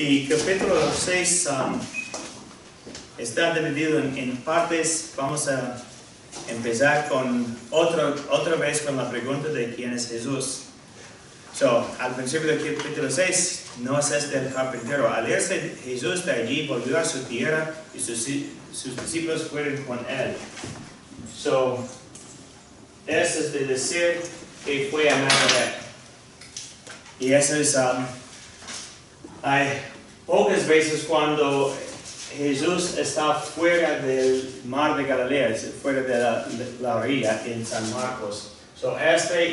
Y capítulo 6 está dividido en partes. Vamos a empezar con otra vez con la pregunta de quién es Jesús. Al principio del capítulo 6, no es este el carpintero. Al irse Jesús de allí, volvió a su tierra y sus discípulos fueron con él. Eso es de decir que fue a Nazaret. Y eso es... hay pocas veces cuando Jesús está fuera del Mar de Galilea, fuera de la orilla en San Marcos.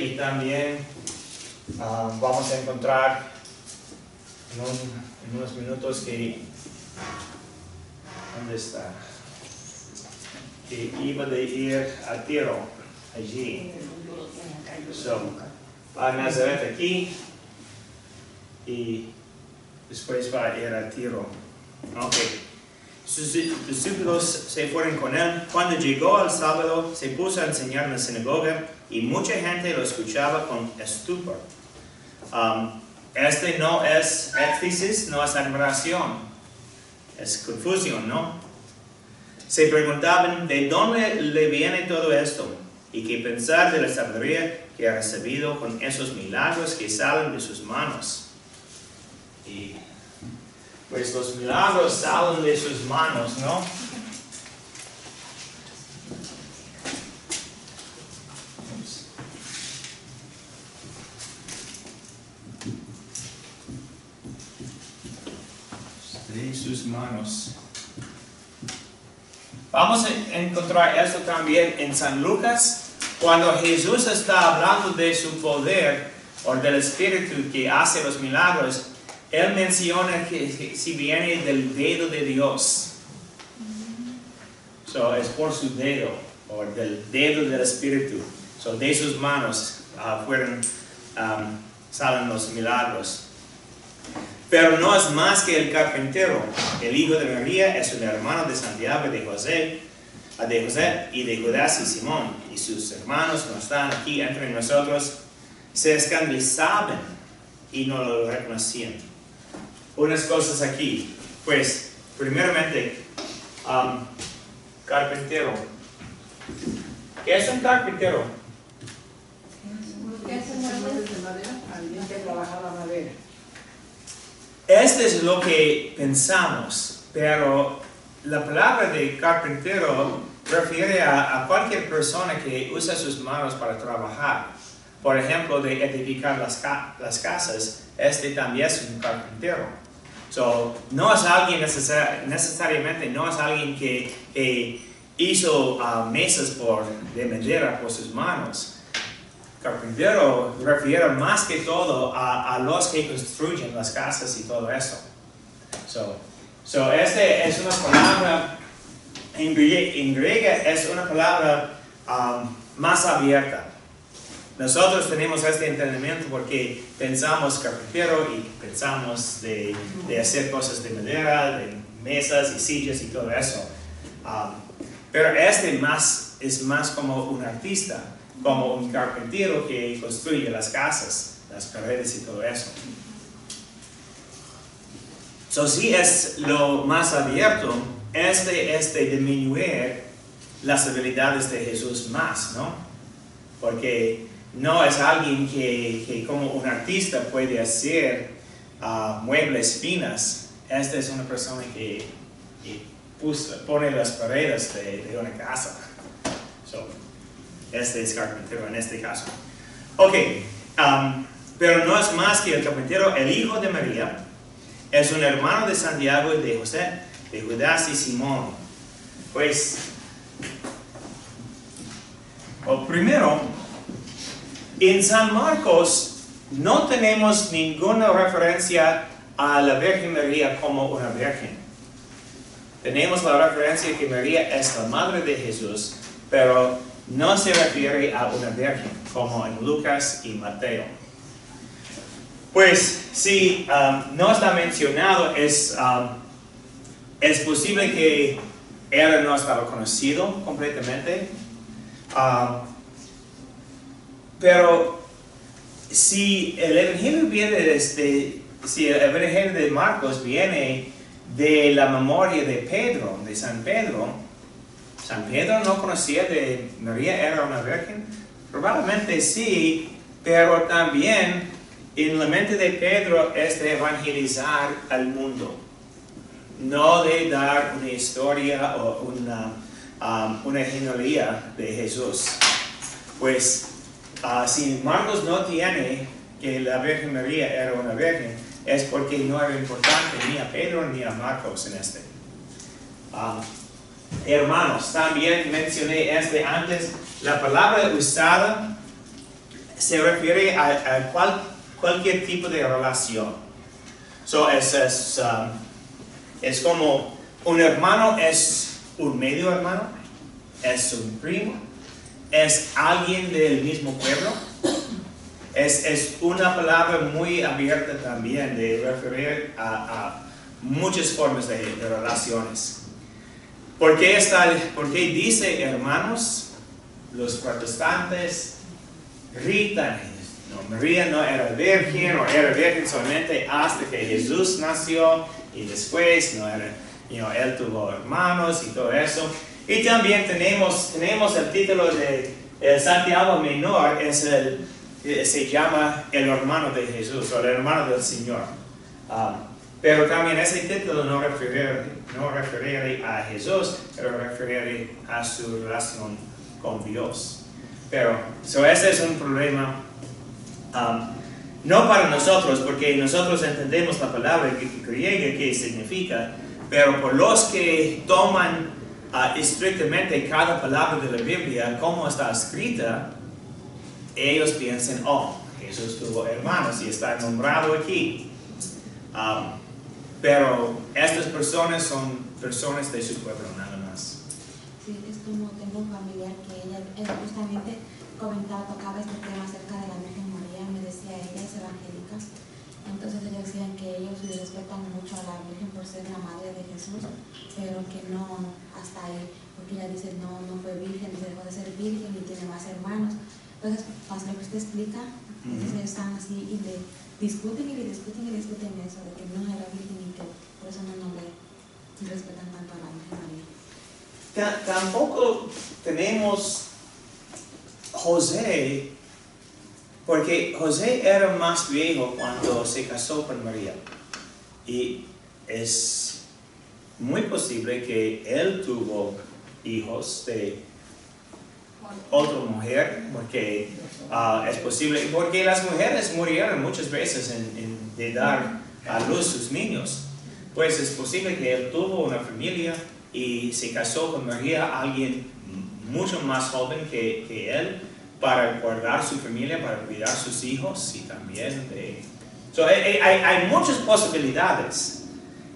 Y también vamos a encontrar en unos minutos que... ¿dónde está? Que iba de ir a Tiro, allí. Va a Nazaret aquí y... después va a ir a Tiro. Sus discípulos se fueron con él. Cuando llegó al sábado, se puso a enseñar en la sinagoga y mucha gente lo escuchaba con estupor. Este no es éxtasis, no es admiración. Es confusión, ¿no? Se preguntaban de dónde le viene todo esto y qué pensar de la sabiduría que ha recibido con esos milagros que salen de sus manos. Y pues los milagros salen de sus manos, ¿no? De sus manos. Vamos a encontrar eso también en San Lucas, cuando Jesús está hablando de su poder o del Espíritu que hace los milagros. Él menciona que si viene del dedo de Dios, es por su dedo, o del dedo del Espíritu, de sus manos salen los milagros. Pero no es más que el carpintero, el hijo de María, es un hermano de Santiago, de José y de Judas y Simón, y sus hermanos no están aquí entre nosotros, se escandalizaban y no lo reconocían. Unas cosas aquí, pues, primeramente, carpintero. ¿Qué es un carpintero? Alguien que trabaja la madera. Esto es lo que pensamos, pero la palabra de carpintero refiere a cualquier persona que usa sus manos para trabajar. Por ejemplo, de edificar las casas, este también es un carpintero. No es alguien necesariamente, no es alguien que hizo mesas de madera por sus manos. Carpintero refiere más que todo a los que construyen las casas y todo eso. Este es una palabra, en griega es una palabra más abierta. Nosotros tenemos este entendimiento porque pensamos carpintero y pensamos de hacer cosas de madera, de mesas y sillas y todo eso. Pero es más como un artista, como un carpintero que construye las casas, las paredes y todo eso. Sí es lo más abierto, este disminuir las habilidades de Jesús más, ¿no? Porque... no es alguien que como un artista puede hacer muebles finas. Esta es una persona que pone las paredes de una casa. Este es carpintero en este caso. Pero no es más que el carpintero, el hijo de María, es un hermano de Santiago y de José, de Judas y Simón. Primero... en San Marcos no tenemos ninguna referencia a la Virgen María como una virgen. Tenemos la referencia que María es la madre de Jesús, pero no se refiere a una virgen, como en Lucas y Mateo. Si no está mencionado, es posible que él no estaba conocido completamente. Pero si el Evangelio viene desde si el Evangelio de Marcos viene de la memoria de Pedro, de San Pedro, San Pedro no conocía de María, era una virgen, probablemente sí, pero también en la mente de Pedro es de evangelizar al mundo, no de dar una historia o una genealogía de Jesús. Pues si Marcos no tiene que la Virgen María era una virgen, es porque no era importante ni a Pedro ni a Marcos en este. Hermanos, también mencioné antes, la palabra usada se refiere a cualquier tipo de relación. So, es como un hermano, es un medio hermano, es un primo, es alguien del mismo pueblo. Es una palabra muy abierta también de referir a muchas formas de relaciones. ¿Por qué dice hermanos? Los protestantes gritan, no, María no era virgen, o era virgen solamente hasta que Jesús nació y después no era, él tuvo hermanos y todo eso. Y también tenemos el título de Santiago Menor, se llama el hermano de Jesús o el hermano del Señor. Pero también ese título no refiere a Jesús, pero refiere a su relación con Dios. Pero ese es un problema, no para nosotros, porque nosotros entendemos la palabra griega que significa, pero por los que toman estrictamente cada palabra de la Biblia, como está escrita, ellos piensan, oh, Jesús tuvo hermanos y está nombrado aquí. Pero estas personas son personas de su pueblo, nada más. Sí, es como tengo un familiar que ella justamente comentaba, tocaba este tema acerca de la Virgen María, me decía, ella es evangélica. Entonces ellos decían que ellos le respetan mucho a la Virgen por ser la madre de Jesús, pero que no hasta ahí, porque ella dice, no, no fue virgen, dejó de ser virgen y tiene más hermanos. Entonces, para lo que usted explica, ellos están así y le discuten y le discuten y le discuten eso, de que no era virgen y que por eso no le respetan tanto a la Virgen María. Tampoco tenemos José, porque José era más viejo cuando se casó con María. Y es muy posible que él tuvo hijos de otra mujer, porque es posible, porque las mujeres murieron muchas veces de dar a luz sus niños, pues es posible que él tuvo una familia y se casó con María, alguien mucho más joven que él, para guardar su familia, para cuidar sus hijos y también hay muchas posibilidades,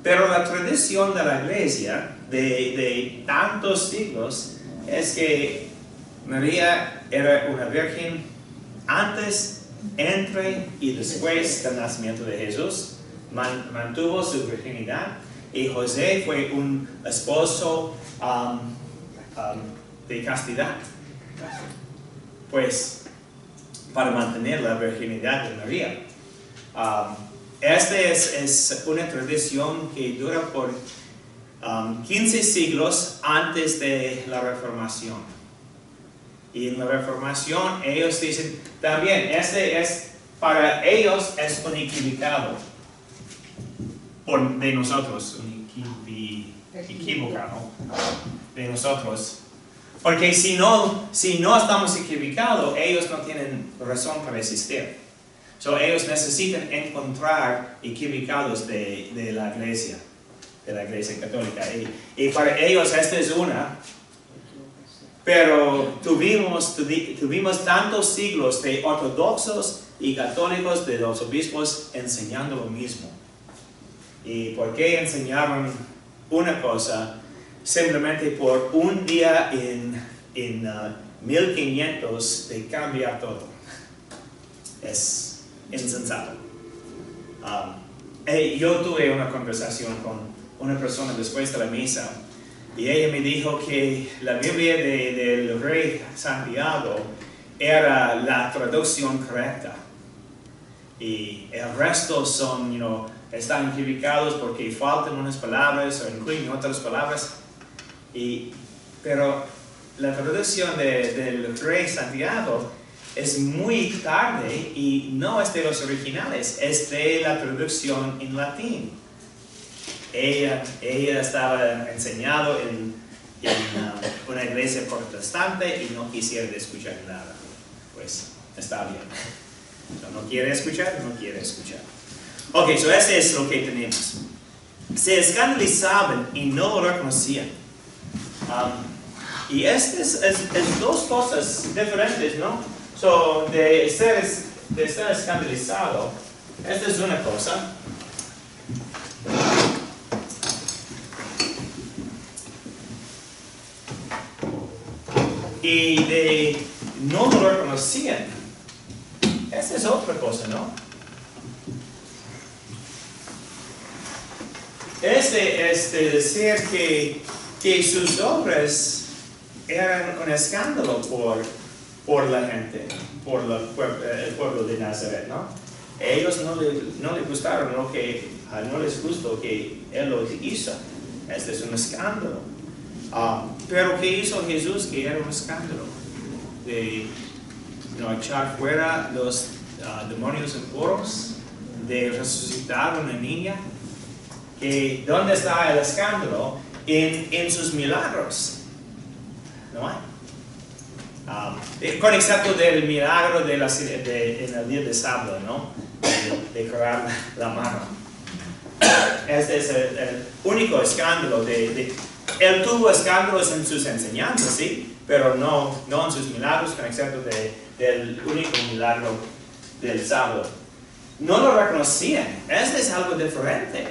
pero la tradición de la iglesia de tantos siglos es que María era una virgen antes, entre y después del nacimiento de Jesús. Mantuvo su virginidad y José fue un esposo de castidad, pues para mantener la virginidad de María. Esta es una tradición que dura por 15 siglos antes de la Reformación. Y en la Reformación ellos dicen, también, para ellos es un equivocado. De nosotros, un equivocado. De nosotros. Porque si no estamos equivocados, ellos no tienen razón para existir. So, ellos necesitan encontrar equivocados de la iglesia católica. Y para ellos esta es una. Pero tuvimos tantos siglos de ortodoxos y católicos, de los obispos, enseñando lo mismo. ¿Y por qué enseñaron una cosa? Simplemente por un día en 1500 de cambiar todo. Es insensato. Yo tuve una conversación con una persona después de la misa. Y ella me dijo que la Biblia del rey Santiago era la traducción correcta. y el resto son, están equivocados porque faltan unas palabras o incluyen otras palabras. Pero la traducción del rey Santiago es muy tarde y no es de los originales, es de la traducción en latín. Ella estaba enseñado en una iglesia protestante y no quisiera escuchar nada. Pues está bien. No quiere escuchar. Ok, eso es lo que tenemos. Se escandalizaban y no lo reconocían. Y estas es dos cosas diferentes, ¿no? De estar escandalizado, esta es una cosa. Y de no lo reconocían, esta es otra cosa, ¿no? Este decir que sus obras eran un escándalo por la gente, por el pueblo de Nazaret, ¿no? Ellos no les gustó que él lo hizo. Este es un escándalo. Pero ¿qué hizo Jesús? Que era un escándalo. De echar fuera los demonios impuros, de resucitar a una niña. ¿Dónde está el escándalo? En sus milagros. No hay. Con excepto del milagro en el día de sábado, ¿no? De curar la mano. Este es el único escándalo. Él tuvo escándalos en sus enseñanzas, ¿sí? Pero no en sus milagros, con excepto del único milagro del sábado. No lo reconocían. Este es algo diferente.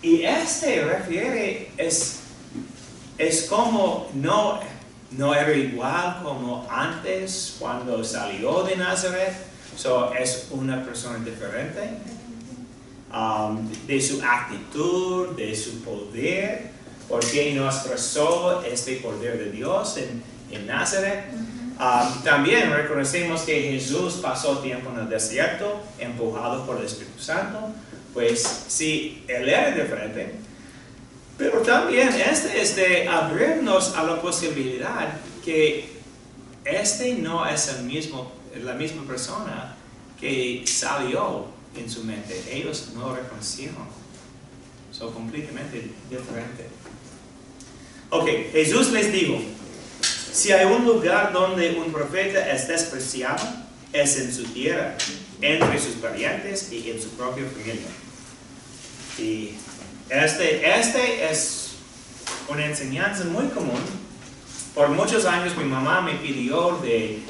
Y este refiere es como no era igual como antes cuando salió de Nazaret. Es una persona diferente de su actitud, de su poder, porque no expresó este poder de Dios en Nazaret. También reconocemos que Jesús pasó tiempo en el desierto, empujado por el Espíritu Santo. Pues sí, él era diferente, pero también este es de abrirnos a la posibilidad que este no es la misma persona que salió en su mente. Ellos no lo reconocieron. Son completamente diferentes. Ok, Jesús les dijo, si hay un lugar donde un profeta es despreciado, es en su tierra, entre sus parientes y en su propia familia. Y este es una enseñanza muy común. Por muchos años mi mamá me pidió de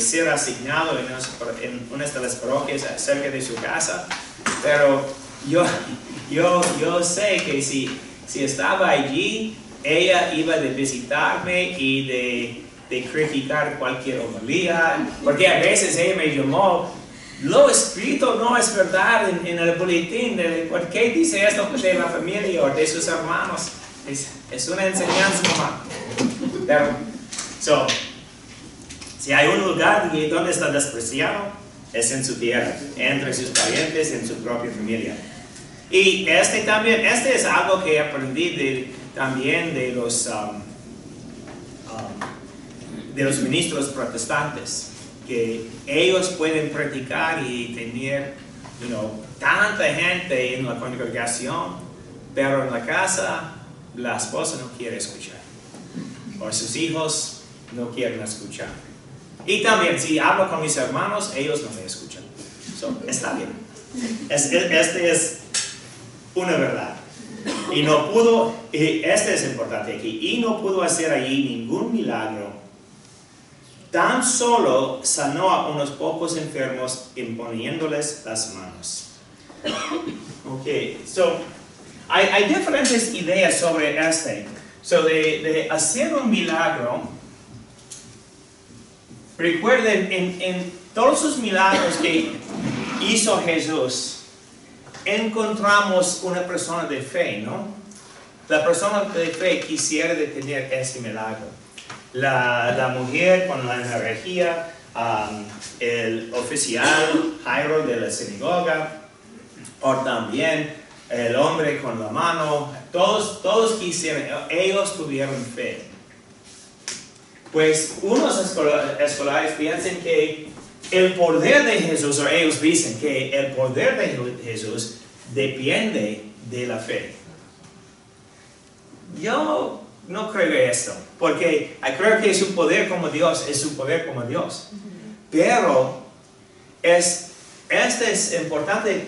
ser asignado en una de las parroquias cerca de su casa, pero yo sé que si estaba allí, ella iba de visitarme y de criticar cualquier homilía, porque a veces ella me llamó, lo escrito no es verdad en el boletín, ¿por qué dice esto de la familia o de sus hermanos? Es una enseñanza mamá. Pero, si hay un lugar donde está despreciado, es en su tierra, entre sus parientes, en su propia familia. Y este es algo que aprendí de los ministros protestantes, que ellos pueden practicar y tener tanta gente en la congregación, pero en la casa la esposa no quiere escuchar o sus hijos no quieren escuchar, y también si hablo con mis hermanos ellos no me escuchan. Está bien, este es una verdad. Y no pudo, este es importante aquí, y no pudo hacer allí ningún milagro. Tan solo sanó a unos pocos enfermos imponiéndoles las manos. Ok, hay diferentes ideas sobre este. De hacer un milagro, recuerden en todos los milagros que hizo Jesús, encontramos una persona de fe, ¿no? La persona de fe quisiera detener ese milagro. La mujer con la energía, el oficial Jairo de la sinagoga, o también el hombre con la mano, todos quisieron, ellos tuvieron fe. Pues unos escolares piensan que el poder de Jesús, o ellos dicen que el poder de Jesús depende de la fe. Yo no creo esto, porque creo que su poder como Dios es su poder como Dios. Pero es importante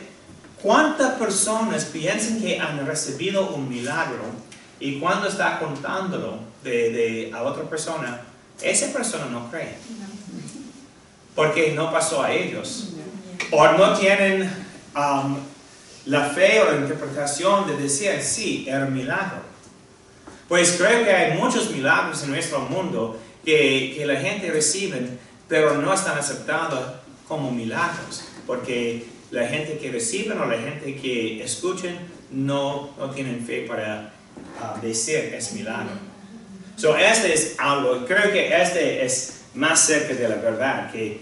cuántas personas piensan que han recibido un milagro y cuando está contándolo a otra persona, esa persona no cree. Porque no pasó a ellos. O no tienen la fe o la interpretación de decir, sí, era un milagro. Pues creo que hay muchos milagros en nuestro mundo que la gente recibe, pero no están aceptados como milagros. Porque la gente que reciben o la gente que escuchen no tienen fe para decir es milagro. So, este es algo, creo que este es más cerca de la verdad, que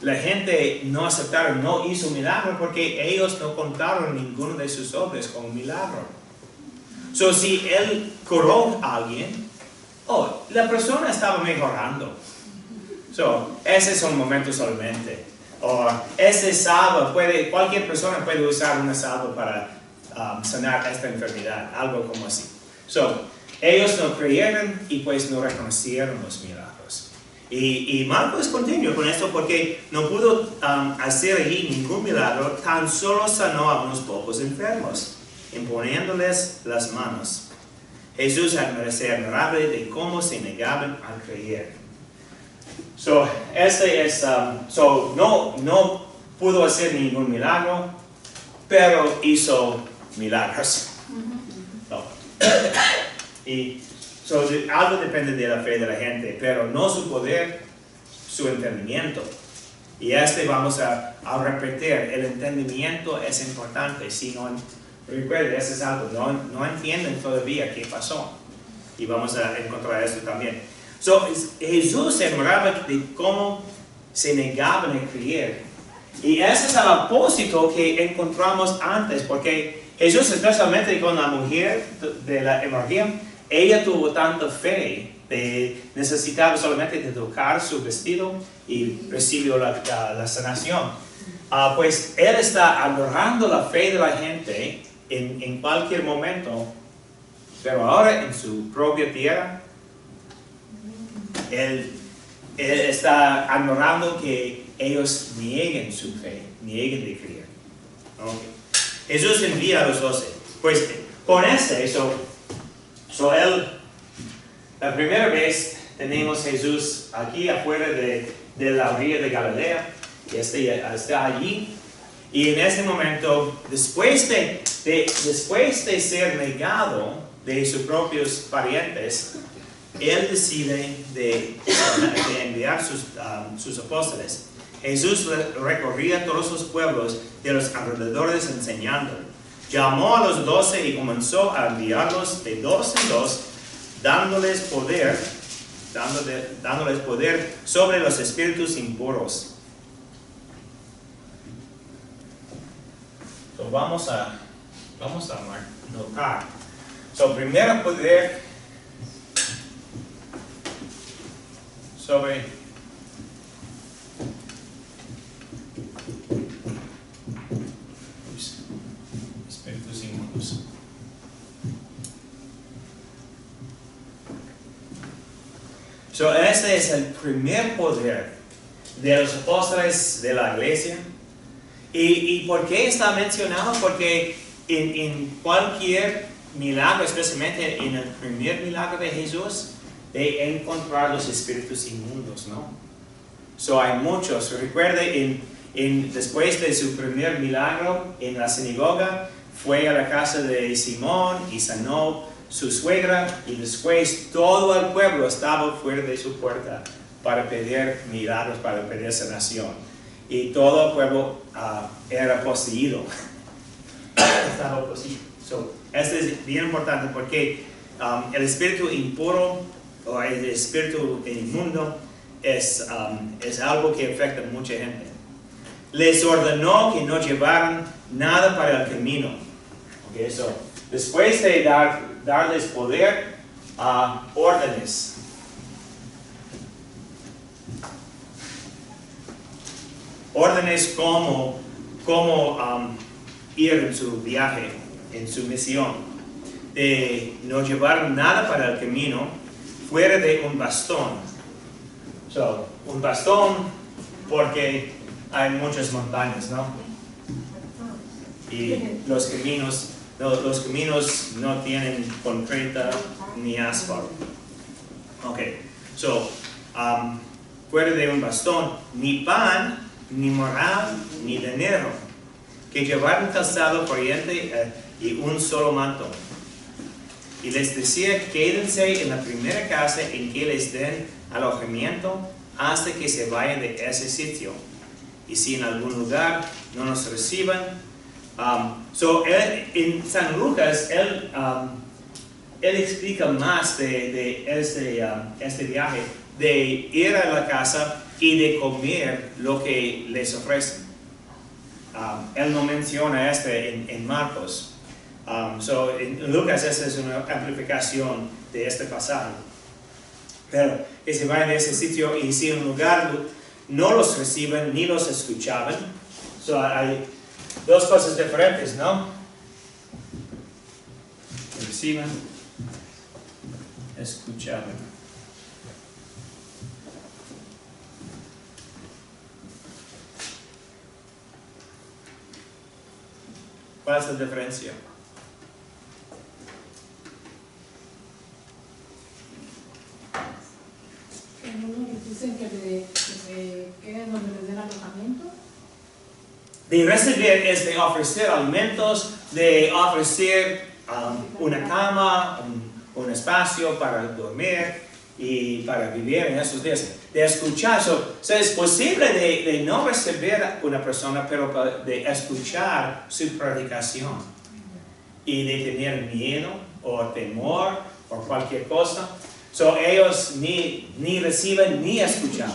la gente no aceptaron, no hizo milagro porque ellos no contaron ninguno de sus obras como milagro. So, si él curó a alguien, la persona estaba mejorando. So, ese es un momento solamente. Ese salva, cualquier persona puede usar una salva para sanar esta enfermedad, algo como así. So, ellos no creyeron y pues no reconocieron los milagros. Y Marcos continúa con esto porque no pudo hacer allí ningún milagro, tan solo sanó a unos pocos enfermos, imponiéndoles las manos. Jesús se admirable de cómo se negaban a creer. So, este es, no pudo hacer ningún milagro, pero hizo milagros. Y algo depende de la fe de la gente, pero no su poder, su entendimiento. Y vamos a repetir, el entendimiento es importante, si no. Recuerden, eso es algo, no entienden todavía qué pasó. Y vamos a encontrar eso también. So, Jesús se admiraba de cómo se negaban a creer. Y ese es el propósito que encontramos antes, porque Jesús, especialmente con la mujer de la hemorragia, ella tuvo tanta fe, necesitaba solamente de tocar su vestido y recibió la sanación. Pues él está adorando la fe de la gente en cualquier momento, pero ahora en su propia tierra, él está admirando que ellos nieguen su fe, nieguen de creer. Okay. Jesús envía a los 12. Pues con la primera vez tenemos Jesús aquí afuera de la orilla de Galilea, y está allí. Y en ese momento, después de ser negado de sus propios parientes, él decide de enviar sus apóstoles. Jesús recorría todos los pueblos de los alrededores enseñando. Llamó a los 12 y comenzó a enviarlos de 2 en 2, dándoles poder sobre los espíritus impuros. Vamos a notar. So, primero poder sobre espíritus inmundos. So, este es el primer poder de los apóstoles de la iglesia. ¿Y por qué está mencionado? Porque en cualquier milagro, especialmente en el primer milagro de Jesús, de encontrar los espíritus inmundos, ¿no? So, hay muchos. Recuerde, después de su primer milagro en la sinagoga, fue a la casa de Simón y sanó su suegra, y después todo el pueblo estaba fuera de su puerta para pedir milagros, para pedir sanación. Y todo el pueblo era poseído. Estaba poseído. So, esto es bien importante porque el espíritu impuro o el espíritu inmundo es algo que afecta a mucha gente. Les ordenó que no llevaran nada para el camino. Okay, so, después de darles poder, órdenes. Órdenes como ir en su viaje, en su misión. De no llevar nada para el camino fuera de un bastón. So, un bastón porque hay muchas montañas, ¿no? Y los caminos no tienen concreta ni asfalto. Ok, so, fuera de un bastón, ni pan, ni morral, ni dinero, que llevaran calzado corriente y un solo manto. Y les decía, quédense en la primera casa en que les den alojamiento hasta que se vayan de ese sitio. Y si en algún lugar no nos reciban. En San Lucas, él explica más de este viaje, de ir a la casa y de comer lo que les ofrecen. Él no menciona esto en Marcos. En Lucas esa es una amplificación de este pasaje. Pero que se vayan de ese sitio y si en lugar no los reciben ni los escuchaban. So, hay dos cosas diferentes, ¿no? Reciben, escuchaban. ¿Cuál es la diferencia? Dicen que se queden donde les den alojamiento. De recibir es de ofrecer alimentos, de ofrecer una cama, un espacio para dormir y para vivir en esos días. De escuchar, so es posible de no recibir a una persona, pero de escuchar su predicación y de tener miedo o temor o cualquier cosa. So, ellos ni reciben ni escuchan.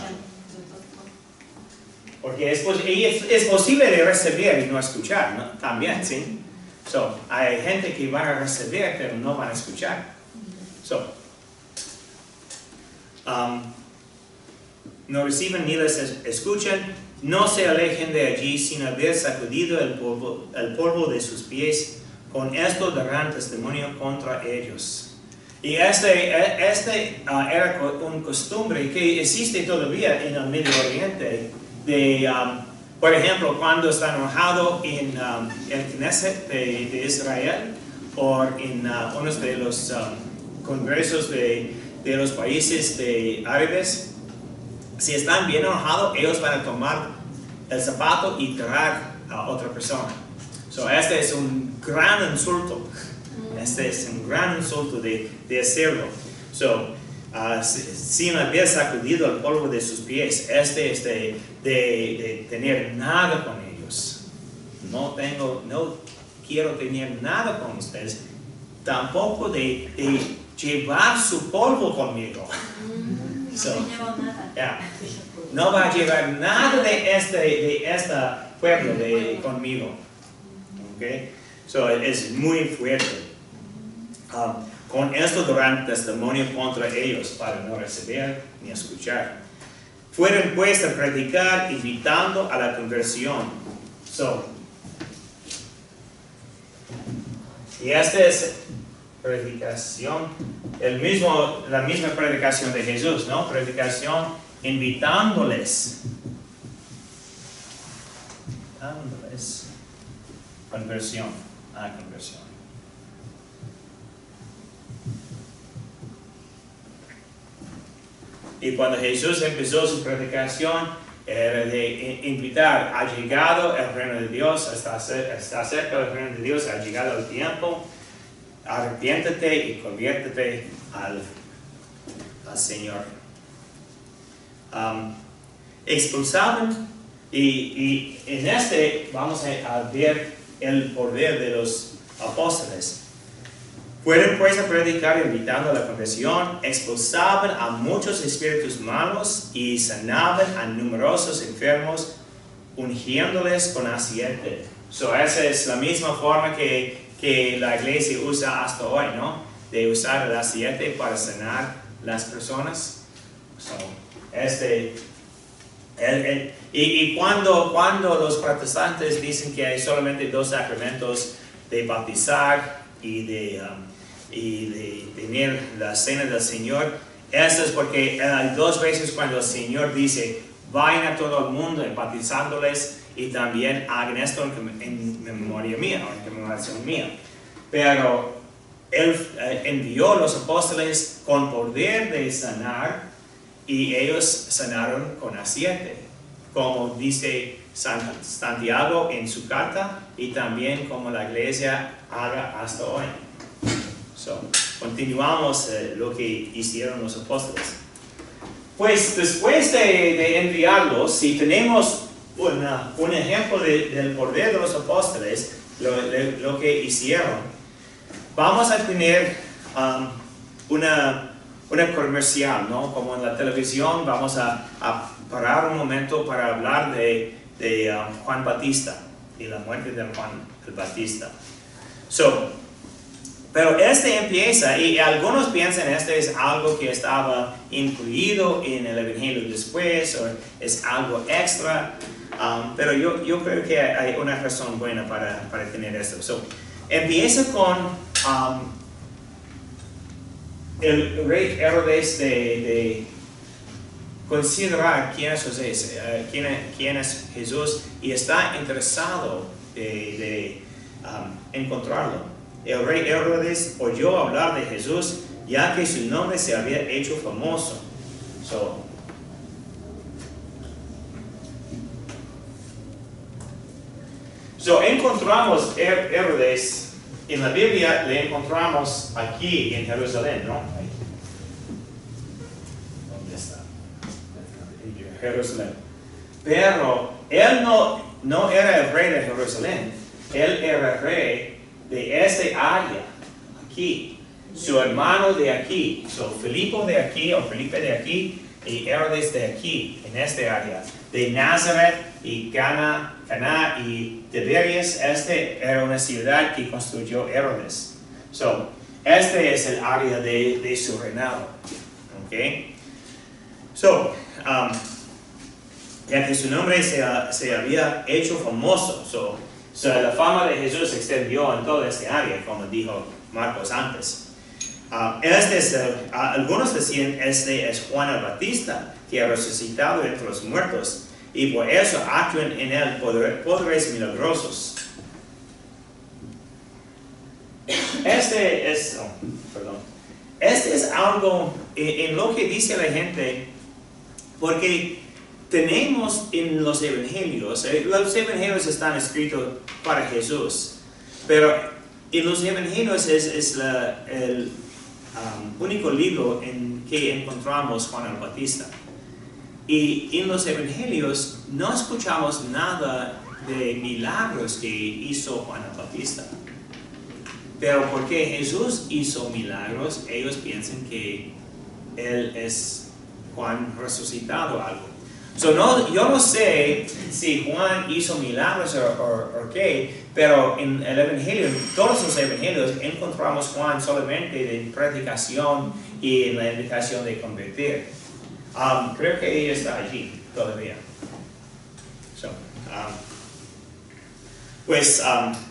Porque es posible de recibir y no escuchar, ¿no? También, ¿sí? So, hay gente que van a recibir pero no van a escuchar. So, no reciben ni les escuchan. No se alejen de allí sin haber sacudido el polvo de sus pies. Con esto darán testimonio contra ellos. Y era una costumbre que existe todavía en el Medio Oriente. Por ejemplo, cuando está enojado en el Knesset de Israel o en uno de los congresos de los países árabes, si están bien enojados, ellos van a tomar el zapato y tirar a otra persona. So, este es un gran insulto. Este es un gran insulto de hacerlo. So, sin haber sacudido el polvo de sus pies, este es de tener nada con ellos. No quiero tener nada con ustedes. Tampoco de llevar su polvo conmigo. So, no va a llevar nada de este pueblo conmigo. Okay? So, es muy fuerte. Con esto darán testimonio contra ellos para no recibir ni escuchar. Fueron pues a predicar invitando a la conversión. Y esta es predicación, la misma predicación de Jesús, ¿no? Predicación invitándoles. Conversión, conversión. Y cuando Jesús empezó su predicación, era de invitar, ha llegado el reino de Dios, está cerca del reino de Dios, ha llegado el tiempo, arrepiéntete y conviértete al Señor. Expulsaban, y en este vamos a ver el poder de los apóstoles. Fueron pues a predicar invitando a la confesión, expulsaban a muchos espíritus malos y sanaban a numerosos enfermos, ungiéndoles con aceite. So, esa es la misma forma que la iglesia usa hasta hoy, ¿no? De usar el aceite para sanar las personas. So, cuando los protestantes dicen que hay solamente dos sacramentos, de bautizar y de tener la cena del Señor, eso es porque dos veces cuando el Señor dice, vayan a todo el mundo bautizándoles y también hagan esto en memoria mía, en conmemoración mía. Pero Él envió a los apóstoles con poder de sanar, y ellos sanaron con aceite, como dice Santiago en su carta, y también como la iglesia haga hasta hoy. So, continuamos lo que hicieron los apóstoles. Pues después de enviarlos, si tenemos un ejemplo del poder de los apóstoles, lo que hicieron, vamos a tener una comercial, ¿no? Como en la televisión, vamos a parar un momento para hablar de Juan Bautista y la muerte de Juan el Bautista. So, pero este empieza, y algunos piensan este es algo que estaba incluido en el Evangelio después, o es algo extra, pero yo creo que hay una razón buena para tener esto. So, empieza con el rey Herodes de considerar quién es José, quién es Jesús, y está interesado de encontrarlo. El rey Herodes oyó hablar de Jesús, ya que su nombre se había hecho famoso. So, encontramos Herodes, en la Biblia le encontramos aquí en Jerusalén, ¿no? ¿Dónde está? Jerusalén. Pero él no era el rey de Jerusalén, él era el rey de esta área, aquí. Su hermano de aquí, Filipo de aquí, o Felipe de aquí, y Herodes de aquí, en esta área. De Nazaret y Cana y Tiberias, este era una ciudad que construyó Herodes. So, este es el área de su reinado. Okay. So, ya que su nombre se había hecho famoso, la fama de Jesús se extendió en toda esta área, como dijo Marcos antes. Algunos decían, este es Juan el Bautista, que ha resucitado entre los muertos, y por eso actúan en él poderes milagrosos. Este es algo en lo que dice la gente, porque tenemos en los evangelios están escritos para Jesús, pero en los evangelios es el único libro en que encontramos Juan el Bautista. Y en los evangelios no escuchamos nada de milagros que hizo Juan el Bautista. Pero porque Jesús hizo milagros, ellos piensan que él es Juan resucitado o algo. So, yo no sé si Juan hizo milagros o qué, pero en el Evangelio, en todos los Evangelios, encontramos Juan solamente de predicación y la indicación de convertir. Creo que ella está allí todavía. So,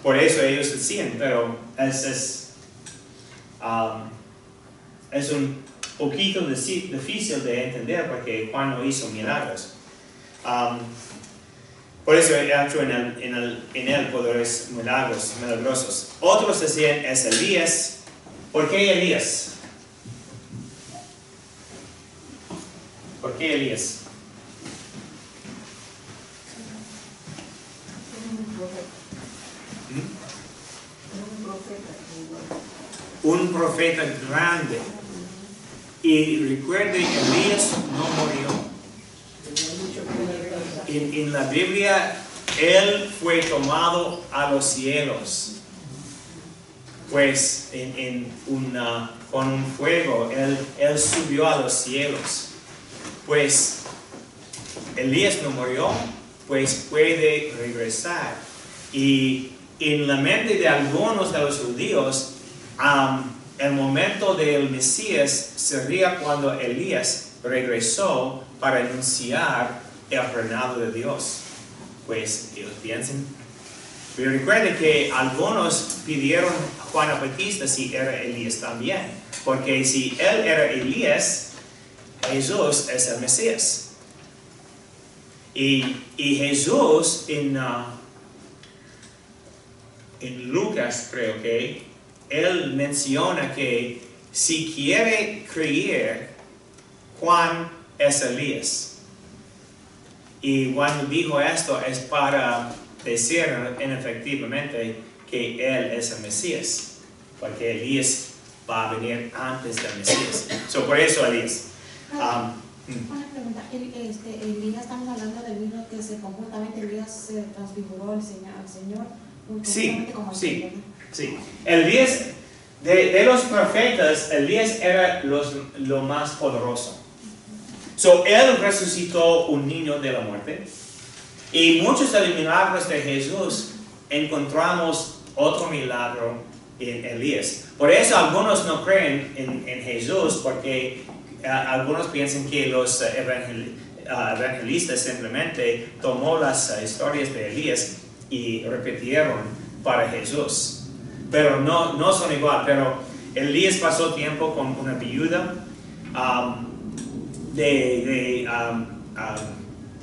por eso ellos decían, pero es un poquito difícil de entender porque Juan no hizo milagros. Por eso he hecho en él poderes milagrosos. Otros decían es Elías. ¿Por qué Elías? ¿Por qué Elías? Un profeta grande. Y recuerde, Elías no murió. En la Biblia, él fue tomado a los cielos. pues con un fuego, él subió a los cielos. Pues Elías no murió, pues puede regresar. Y en la mente de algunos de los judíos, el momento del Mesías sería cuando Elías regresó para anunciar el reinado de Dios. Pues ellos piensan. Pero recuerden que algunos pidieron a Juan Bautista si era Elías también, porque si él era Elías, Jesús es el Mesías. Y Jesús en Lucas, creo que, él menciona que si quiere creer, Juan es Elías. Y cuando dijo esto es para decir efectivamente que él es el Mesías, porque Elías va a venir antes del Mesías. Por eso Elías. Una pregunta, Elías, estamos hablando del mismo que se conjuntamente Elías se transfiguró al Señor. Sí, sí, sí. Elías, de los profetas, Elías era lo más poderoso. Él resucitó un niño de la muerte. Y muchos de los milagros de Jesús encontramos otro milagro en Elías. Por eso algunos no creen en Jesús, porque algunos piensan que los evangelistas simplemente tomó las historias de Elías y repitieron para Jesús. Pero no son igual. Pero Elías pasó tiempo con una viuda.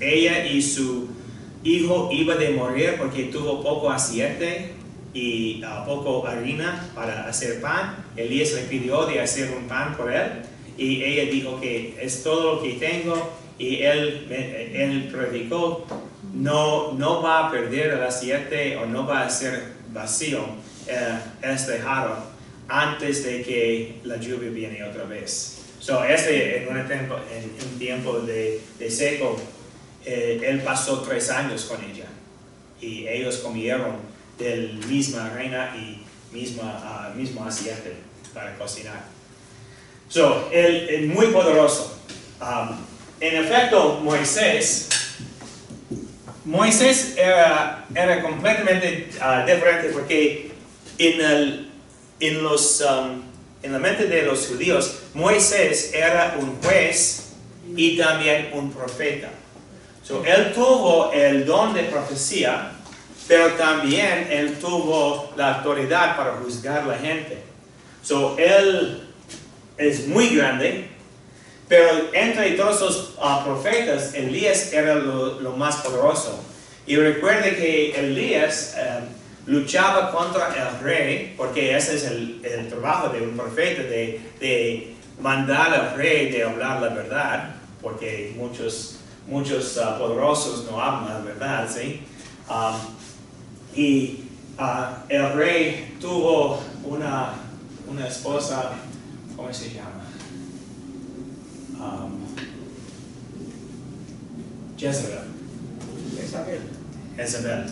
Ella y su hijo iba de morir porque tuvo poco aceite y poco harina para hacer pan. Elías le pidió de hacer un pan por él, y ella dijo que es todo lo que tengo, y él predicó, no va a perder el aceite o no va a ser vacío este jarro antes de que la lluvia viene otra vez. Este en un tiempo de seco, él pasó 3 años con ella, y ellos comieron del misma reina y mismo aceite para cocinar. Él es muy poderoso. En efecto, Moisés era completamente diferente, porque en la mente de los judíos, Moisés era un juez y también un profeta. Él tuvo el don de profecía, pero también él tuvo la autoridad para juzgar a la gente. Él es muy grande, pero entre todos los profetas, Elías era lo más poderoso. Y recuerde que Elías luchaba contra el rey, porque ese es el trabajo de un profeta, de mandar al rey de hablar la verdad, porque muchos poderosos no hablan la verdad, ¿sí? El rey tuvo una esposa, ¿cómo se llama? Jezabel.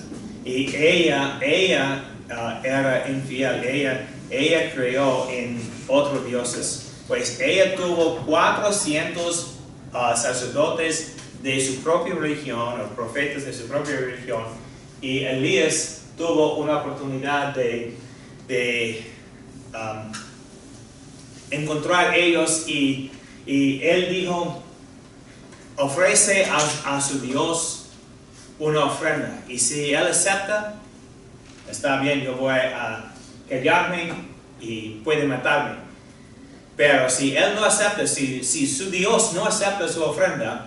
Y ella era infiel. Ella creó en otros dioses. Pues ella tuvo 400 sacerdotes de su propia religión, o profetas de su propia religión. Y Elías tuvo una oportunidad de encontrar ellos, y él dijo, ofrece a su Dios una ofrenda, y si él acepta, está bien, yo voy a callarme y puede matarme. Pero si él no acepta, si su Dios no acepta su ofrenda,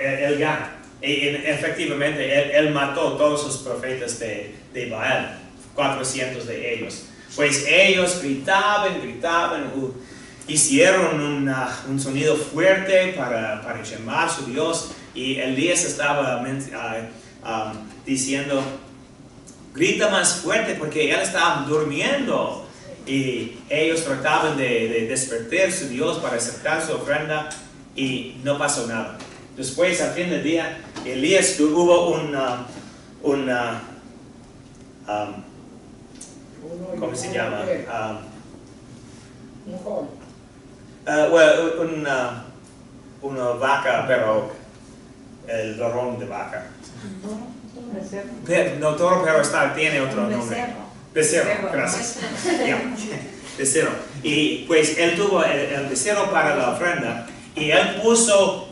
él gana. Y efectivamente, él mató a todos los profetas de Baal, 400 de ellos. Pues ellos gritaban, hicieron un sonido fuerte para llamar a su Dios, y Elías estaba diciendo, grita más fuerte, porque él estaba durmiendo, y ellos trataban de despertar a su Dios para aceptar su ofrenda, y no pasó nada. Después, al fin del día, Elías tuvo una ¿Cómo se llama? Una vaca, pero el ladrón de vaca. No, toro, pero tiene otro nombre. Becerro, gracias. Becerro. Y pues él tuvo el becerro para la ofrenda y él puso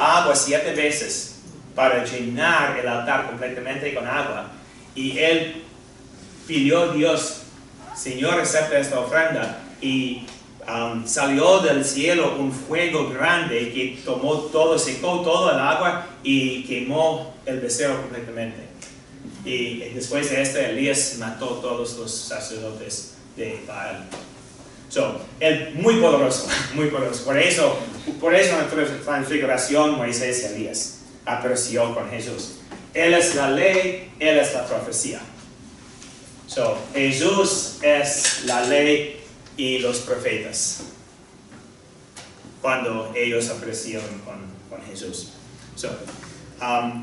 agua 7 veces para llenar el altar completamente con agua. Y él pidió a Dios, Señor, acepta esta ofrenda. Y salió del cielo un fuego grande que tomó todo, secó todo el agua y quemó el becerro completamente. Y después de esto, Elías mató a todos los sacerdotes de Baal. Él muy poderoso. Por eso en la transfiguración Moisés y Elías apareció con Jesús. Él es la ley, Él es la profecía. Jesús es la ley y los profetas cuando ellos aparecieron con Jesús.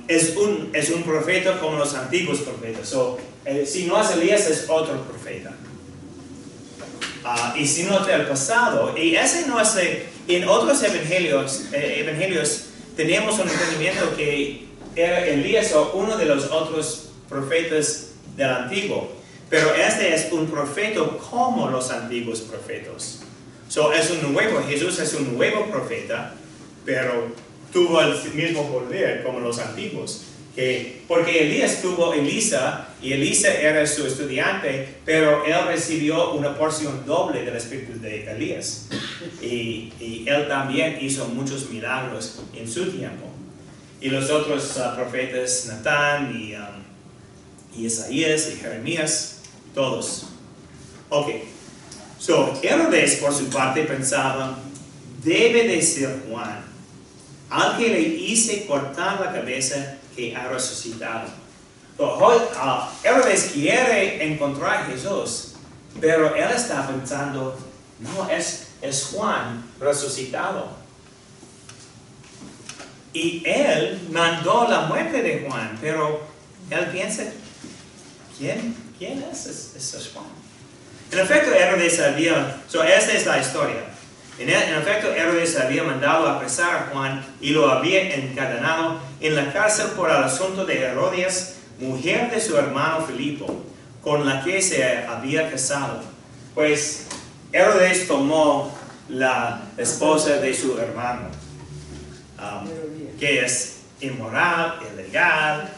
Es un profeta como los antiguos profetas. Si no es Elías, es otro profeta. Y si no es el pasado, y ese no es en otros evangelios tenemos un entendimiento que era Elías o uno de los otros profetas del antiguo. Pero este es un profeta como los antiguos profetas. Es un nuevo, Jesús es un nuevo profeta, pero tuvo el mismo poder como los antiguos. Porque Elías tuvo Elisa, y Elisa era su estudiante, pero él recibió una porción doble del espíritu de Elías. Y él también hizo muchos milagros en su tiempo. Y los otros profetas, Natán, y Isaías, y Jeremías, todos. Ok. Herodes, por su parte, pensaba, debe de ser Juan, al que le hice cortar la cabeza, que ha resucitado. Herodes quiere encontrar a Jesús, pero él está pensando, no, es Juan resucitado. Y él mandó la muerte de Juan, pero él piensa, ¿quién es ese Juan? En efecto, Herodes sabía, esta es la historia. En efecto, Herodes había mandado a apresar a Juan y lo había encadenado en la cárcel por el asunto de Herodías, mujer de su hermano Filipo, con la que se había casado. Pues Herodes tomó la esposa de su hermano, que es inmoral, ilegal,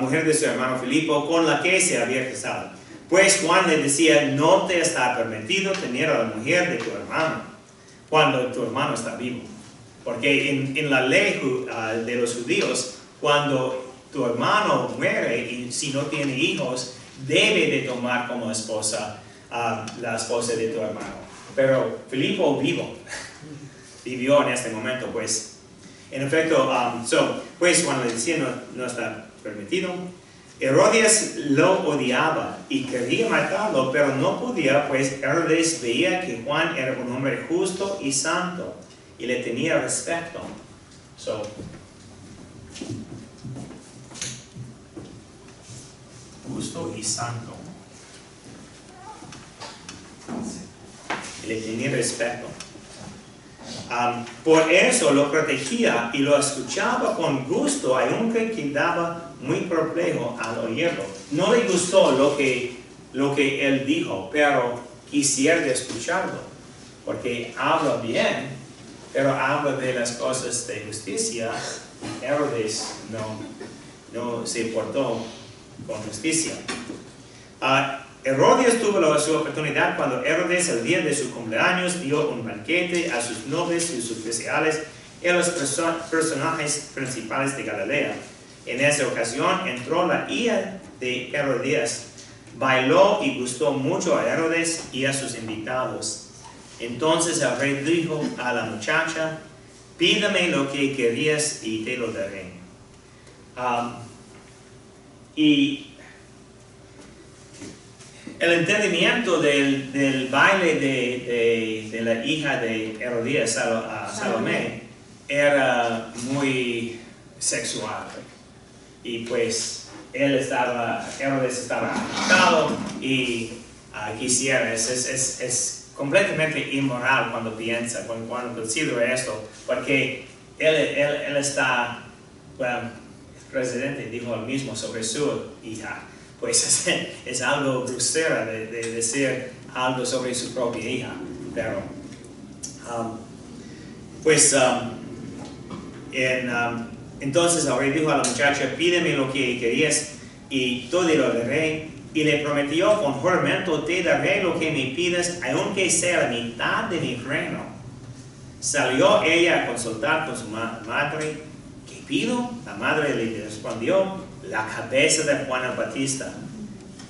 mujer de su hermano Filipo, con la que se había casado. Pues Juan le decía, no te está permitido tener a la mujer de tu hermano, cuando tu hermano está vivo. Porque en la ley de los judíos, cuando tu hermano muere y si no tiene hijos, debe de tomar como esposa a la esposa de tu hermano. Pero Filipo vivió en este momento, pues. En efecto, pues Juan le decía, no está permitido. Herodes lo odiaba y quería matarlo, pero no podía, pues Herodes veía que Juan era un hombre justo y santo y le tenía respeto. Justo y santo. Y le tenía respeto. Por eso lo protegía y lo escuchaba con gusto, aunque quedaba muy perplejo al oírlo. No le gustó lo que él dijo, pero quisiera escucharlo, porque habla bien, pero habla de las cosas de justicia. Herodes no se portó con justicia. Herodes tuvo su oportunidad cuando Herodes, el día de su cumpleaños, dio un banquete a sus nobles y sus oficiales y a los personajes principales de Galilea. En esa ocasión entró la hija de Herodías, bailó y gustó mucho a Herodes y a sus invitados. Entonces el rey dijo a la muchacha, pídame lo que querías y te lo daré. Y el entendimiento del baile de la hija de Herodías, Salomé, era muy sexual. Y pues Herodes estaba atado y quisiera, es completamente inmoral cuando piensa, cuando considera esto, porque él está, bueno, el presidente dijo lo mismo sobre su hija, pues es algo grosero de decir algo sobre su propia hija, pero entonces el rey dijo a la muchacha, pídeme lo que querías y todo lo daré. Y le prometió, con juramento te daré lo que me pidas, aunque sea la mitad de mi reino. Salió ella a consultar con su madre. ¿Qué pido? La madre le respondió, la cabeza de Juan Bautista.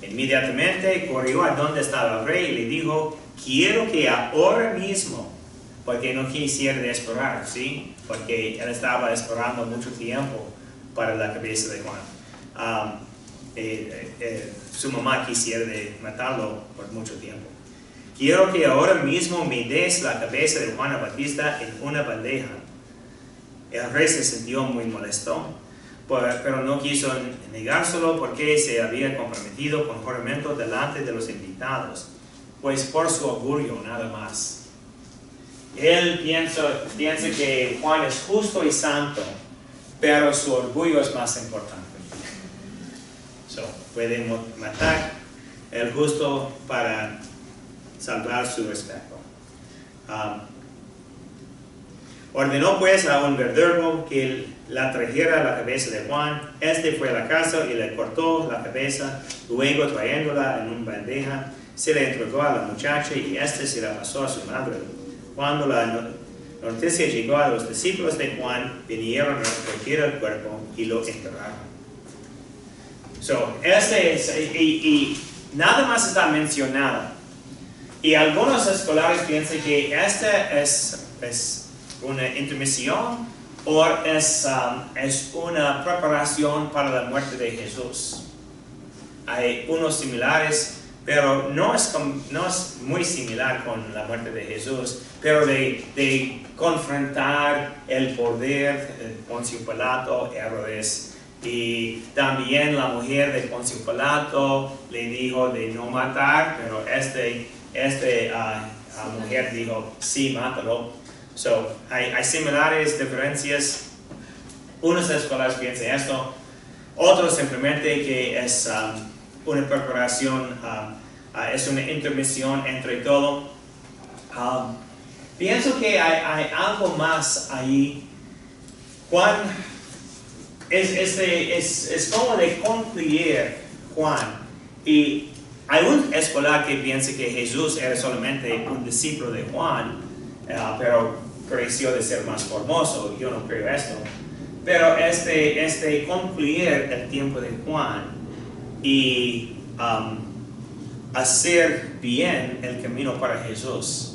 Inmediatamente corrió a donde estaba el rey y le dijo, quiero que ahora mismo, porque no quisiera esperar, ¿sí? Porque él estaba esperando mucho tiempo para la cabeza de Juan. Su mamá quisiera matarlo por mucho tiempo. Quiero que ahora mismo me des la cabeza de Juan Bautista en una bandeja. El rey se sintió muy molesto, pero no quiso negárselo porque se había comprometido con juramento delante de los invitados, pues por su orgullo nada más. Él piensa que Juan es justo y santo, pero su orgullo es más importante. Puede matar el justo para salvar su respeto. Ordenó pues a un verdugo que la trajera la cabeza de Juan. Este fue a la casa y le cortó la cabeza, luego trayéndola en una bandeja, se le entregó a la muchacha y éste se la pasó a su madre. Cuando la noticia llegó a los discípulos de Juan, vinieron a recoger el cuerpo y lo enterraron. Y nada más está mencionado. Y algunos escolares piensan que esta es una intermisión o es una preparación para la muerte de Jesús. Hay unos similares, pero no es muy similar con la muerte de Jesús, pero de confrontar el poder de Poncio Pilato, Herodes. Y también la mujer de Poncio Pilato le dijo de no matar, pero mujer dijo, sí, mátalo. So, hay similares, diferencias. Unos escolares piensan esto, otros simplemente que es una preparación, es una intermisión entre todo. Pienso que hay algo más ahí. Es como de concluir Juan. Y hay un escolar que piensa que Jesús era solamente un discípulo de Juan, pero creció de ser más formoso. Yo no creo esto. Pero concluir el tiempo de Juan y hacer bien el camino para Jesús,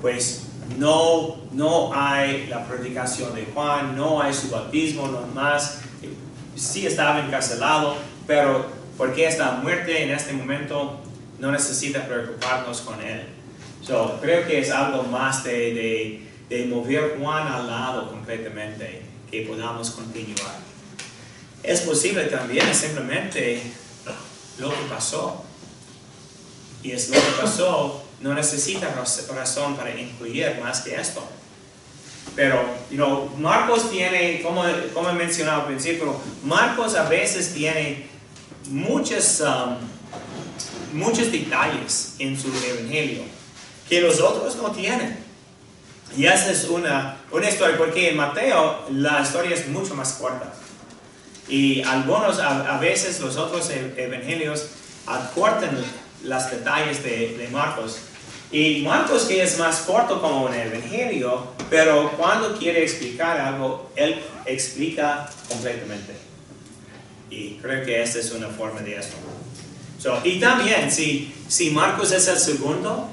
pues no hay la predicación de Juan, no hay su bautismo, no más. Sí estaba encarcelado, pero porque esta muerte en este momento no necesita preocuparnos con él. So, creo que es algo más de mover Juan al lado completamente, que podamos continuar. Es posible también simplemente lo que pasó. Y es lo que pasó, no necesita razón para incluir más que esto. Pero, Marcos tiene, como he mencionado al principio, Marcos a veces tiene muchos detalles en su evangelio que los otros no tienen. Y esa es una historia, porque en Mateo la historia es mucho más corta. Y algunos, a veces los otros evangelios acortan los detalles de Marcos. Y Marcos, que es más corto como un evangelio, pero cuando quiere explicar algo, él explica completamente. Y creo que esta es una forma de esto. Y también, si Marcos es el segundo,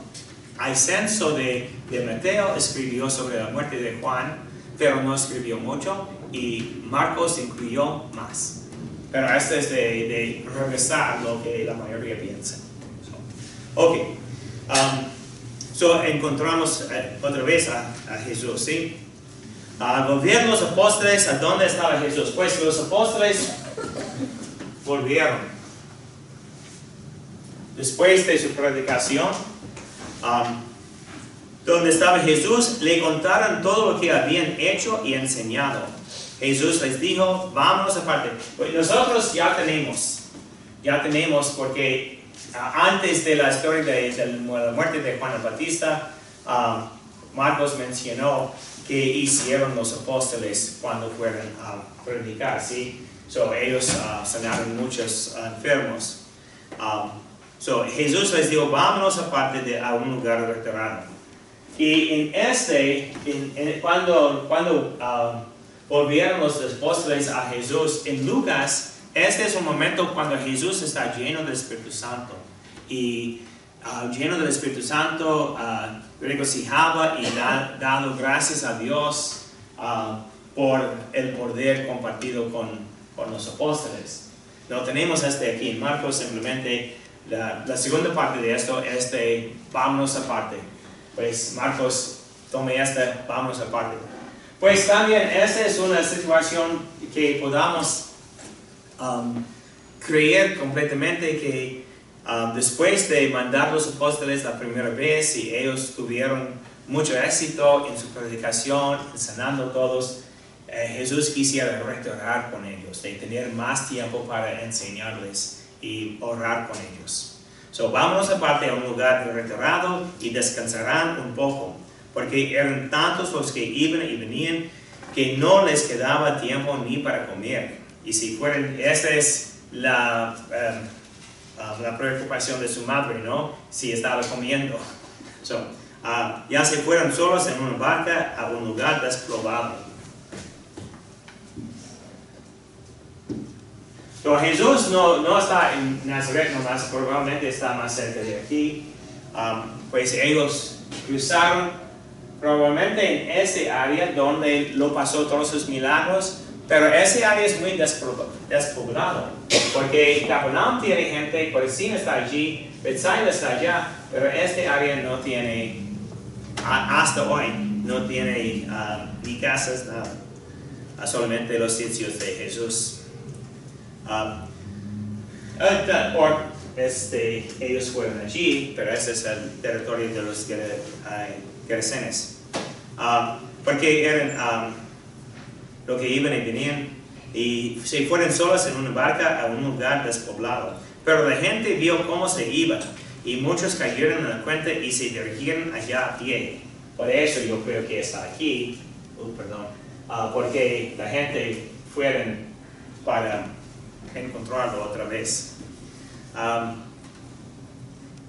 hay censo de Mateo, escribió sobre la muerte de Juan, pero no escribió mucho, y Marcos incluyó más. Pero esto es de regresar lo que la mayoría piensa. Encontramos otra vez a Jesús, ¿sí? Volvieron los apóstoles a dónde estaba Jesús. Pues los apóstoles volvieron. Después de su predicación, donde estaba Jesús, le contaron todo lo que habían hecho y enseñado. Jesús les dijo, vamos aparte. Pues nosotros ya tenemos, porque antes de la historia de la muerte de Juan Bautista, Marcos mencionó que hicieron los apóstoles cuando fueron a predicar, ¿sí? So, ellos sanaron muchos enfermos. Jesús les dijo, vámonos aparte a un lugar retirado. Y cuando volvieron los apóstoles a Jesús, en Lucas, este es un momento cuando Jesús está lleno del Espíritu Santo. Y lleno del Espíritu Santo, regocijaba y dando gracias a Dios por el poder compartido con los apóstoles. No tenemos este aquí en Marcos, simplemente la segunda parte de esto, vámonos aparte. Pues Marcos, tome esta, vámonos aparte. Pues también esta es una situación que podamos creer completamente que después de mandar los apóstoles la primera vez y ellos tuvieron mucho éxito en su predicación, sanando a todos, Jesús quisiera retornar con ellos, de tener más tiempo para enseñarles y orar con ellos. So, vámonos aparte a un lugar retirado y descansarán un poco, porque eran tantos los que iban y venían que no les quedaba tiempo ni para comer. Y si fueron, esta es la preocupación de su madre, ¿no? Si estaba comiendo. So, ya se fueron solos en una barca a un lugar despoblado. So, Jesús no está en Nazaret nomás, probablemente está más cerca de aquí. Pues ellos cruzaron probablemente en ese área donde lo pasó todos sus milagros. Pero ese área es muy despoblado, porque Capernaum tiene gente, Corazín está allí, Bethsaida está allá, pero este área no tiene, hasta hoy, no tiene ni casas, nada, solamente los sitios de Jesús. Ellos fueron allí, pero ese es el territorio de los Gerasenes, porque eran lo que iban y venían, y se fueron solos en una barca a un lugar despoblado. Pero la gente vio cómo se iba, y muchos cayeron en la cuenta y se dirigieron allá a pie. Por eso yo creo que está aquí, porque la gente fueron para encontrarlo otra vez.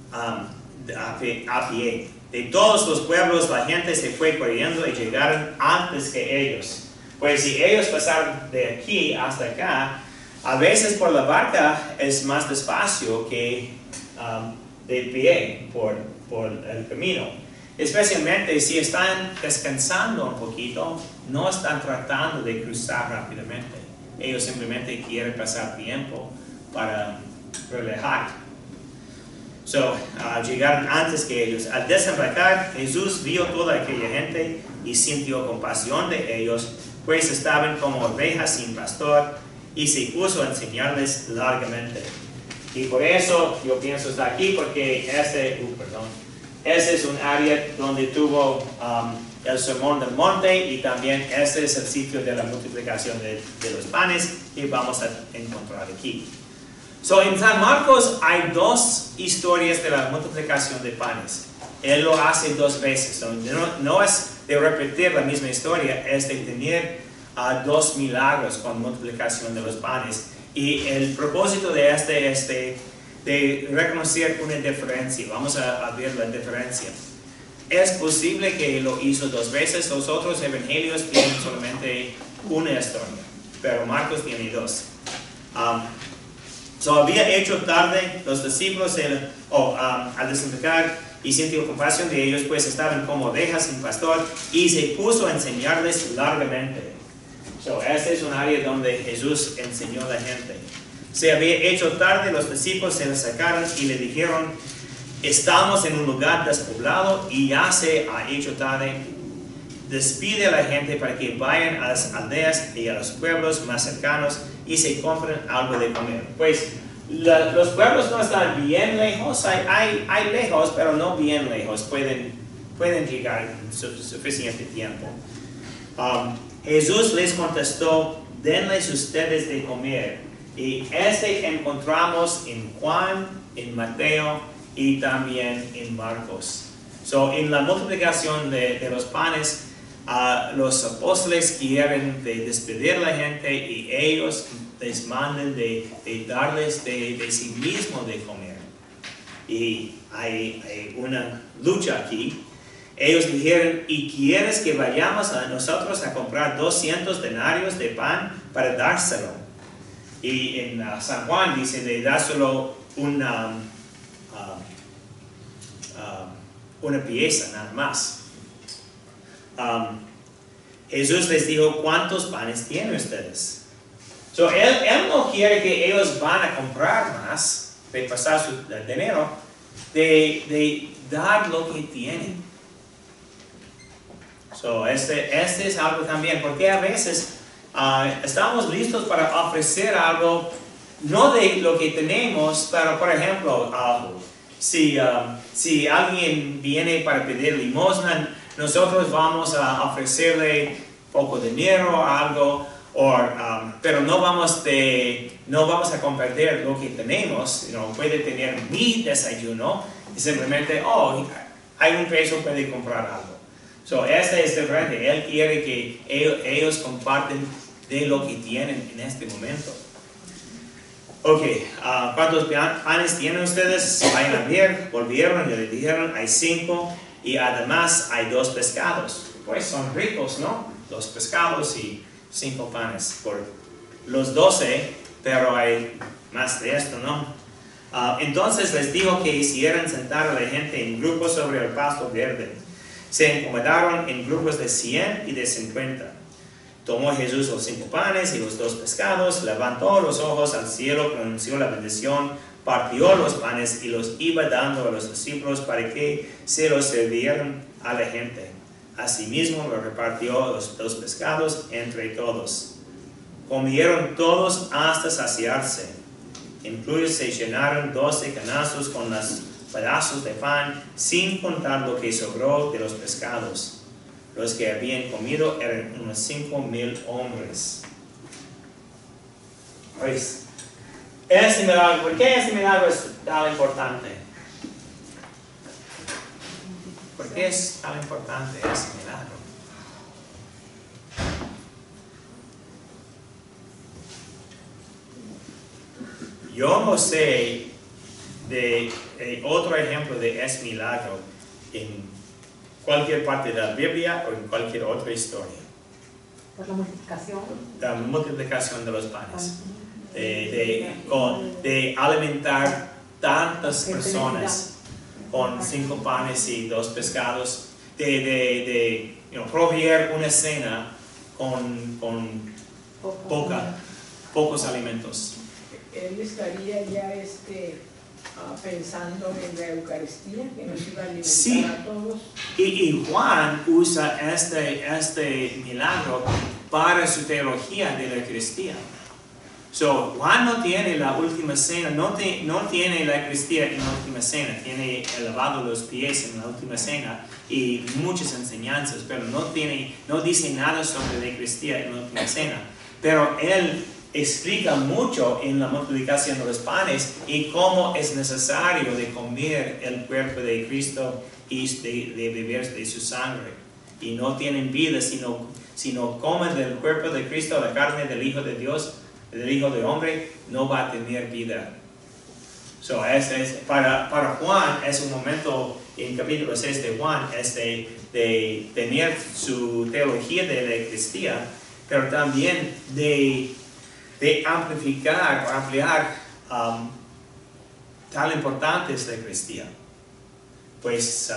A pie. De todos los pueblos la gente se fue corriendo y llegaron antes que ellos. Pues si ellos pasaron de aquí hasta acá, a veces por la barca es más despacio que de pie por el camino. Especialmente si están descansando un poquito, no están tratando de cruzar rápidamente. Ellos simplemente quieren pasar tiempo para relajar. Llegaron antes que ellos. Al desembarcar, Jesús vio toda aquella gente y sintió compasión de ellos, pues estaban como ovejas sin pastor, y se puso a enseñarles largamente. Y por eso yo pienso está aquí, porque ese es un área donde tuvo el sermón del monte, y también este es el sitio de la multiplicación de los panes que vamos a encontrar aquí. So, en San Marcos hay dos historias de la multiplicación de panes. Él lo hace dos veces, so, no es de repetir la misma historia, es de tener dos milagros con multiplicación de los panes. Y el propósito de este es de reconocer una diferencia. Vamos a ver la diferencia. Es posible que lo hizo dos veces. Los otros evangelios tienen solamente una historia, pero Marcos tiene dos. Había hecho tarde los discípulos al desembarcar, y sintió compasión de ellos, pues estaban como ovejas sin pastor, y se puso a enseñarles largamente. Este es un área donde Jesús enseñó a la gente. Se había hecho tarde, los discípulos se le sacaron y le dijeron, estamos en un lugar despoblado y ya se ha hecho tarde. Despide a la gente para que vayan a las aldeas y a los pueblos más cercanos y se compran algo de comer. Pues los pueblos no están bien lejos, hay lejos, pero no bien lejos, pueden llegar suficiente tiempo. Jesús les contestó, denles ustedes de comer. Y este encontramos en Juan, en Mateo y también en Marcos. En la multiplicación de los panes, los apóstoles quieren despedir a la gente y ellos les mandan de darles de sí mismo de comer. Y hay una lucha aquí. Ellos dijeron, ¿y quieres que vayamos a nosotros a comprar 200 denarios de pan para dárselo? Y en San Juan dice de dárselo una pieza, nada más. Jesús les dijo, ¿cuántos panes tienen ustedes? Él no quiere que ellos van a comprar más, de pasar su dinero, de dar lo que tienen. Este es algo también, porque a veces estamos listos para ofrecer algo, no de lo que tenemos, pero por ejemplo, si alguien viene para pedir limosna, nosotros vamos a ofrecerle poco dinero o algo, pero no vamos a compartir lo que tenemos. Puede tener mi desayuno y simplemente, hay un peso, puede comprar algo. Este es diferente. Él quiere que ellos comparten de lo que tienen en este momento. ¿Cuántos panes tienen ustedes? Vayan a ver. Volvieron y le dijeron, hay 5 y además hay 2 pescados. Pues son ricos, ¿no? 2 pescados y 5 panes por los 12, pero hay más de esto, ¿no? Entonces les digo que hicieran sentar a la gente en grupos sobre el pasto verde. Se encomendaron en grupos de 100 y de 50. Tomó Jesús los 5 panes y los 2 pescados, levantó los ojos al cielo, pronunció la bendición, partió los panes y los iba dando a los discípulos para que se los sirvieran a la gente. Asimismo, repartió los pescados entre todos. Comieron todos hasta saciarse. Incluso se llenaron 12 canastos con los pedazos de pan, sin contar lo que sobró de los pescados. Los que habían comido eran unos 5,000 hombres. Pues, este milagro, ¿por qué este milagro es tan importante? ¿Por qué es tan importante este milagro? Yo no sé de otro ejemplo de este milagro en cualquier parte de la Biblia o en cualquier otra historia. ¿Por la multiplicación? La multiplicación de los panes. De alimentar tantas personas con 5 panes y 2 pescados. Proveer una cena con pocos alimentos. Él estaría ya pensando en la Eucaristía, que nos iba a alimentar a todos. Y Juan usa este milagro para su teología de la Eucaristía. Juan no tiene la última cena, no tiene la Eucaristía en la última cena, tiene el lavado de los pies en la última cena y muchas enseñanzas, pero no dice nada sobre la Eucaristía en la última cena. Pero él explica mucho en la multiplicación de los panes y cómo es necesario de comer el cuerpo de Cristo y de beber de su sangre. Y no tienen vida si no comen del cuerpo de Cristo, la carne del Hijo de Dios, del Hijo del Hombre, no va a tener vida. Para Juan es un momento en capítulo 6 de Juan de tener su teología de la Eucaristía, pero también de amplificar o ampliar tan importante es la Eucaristía. Pues,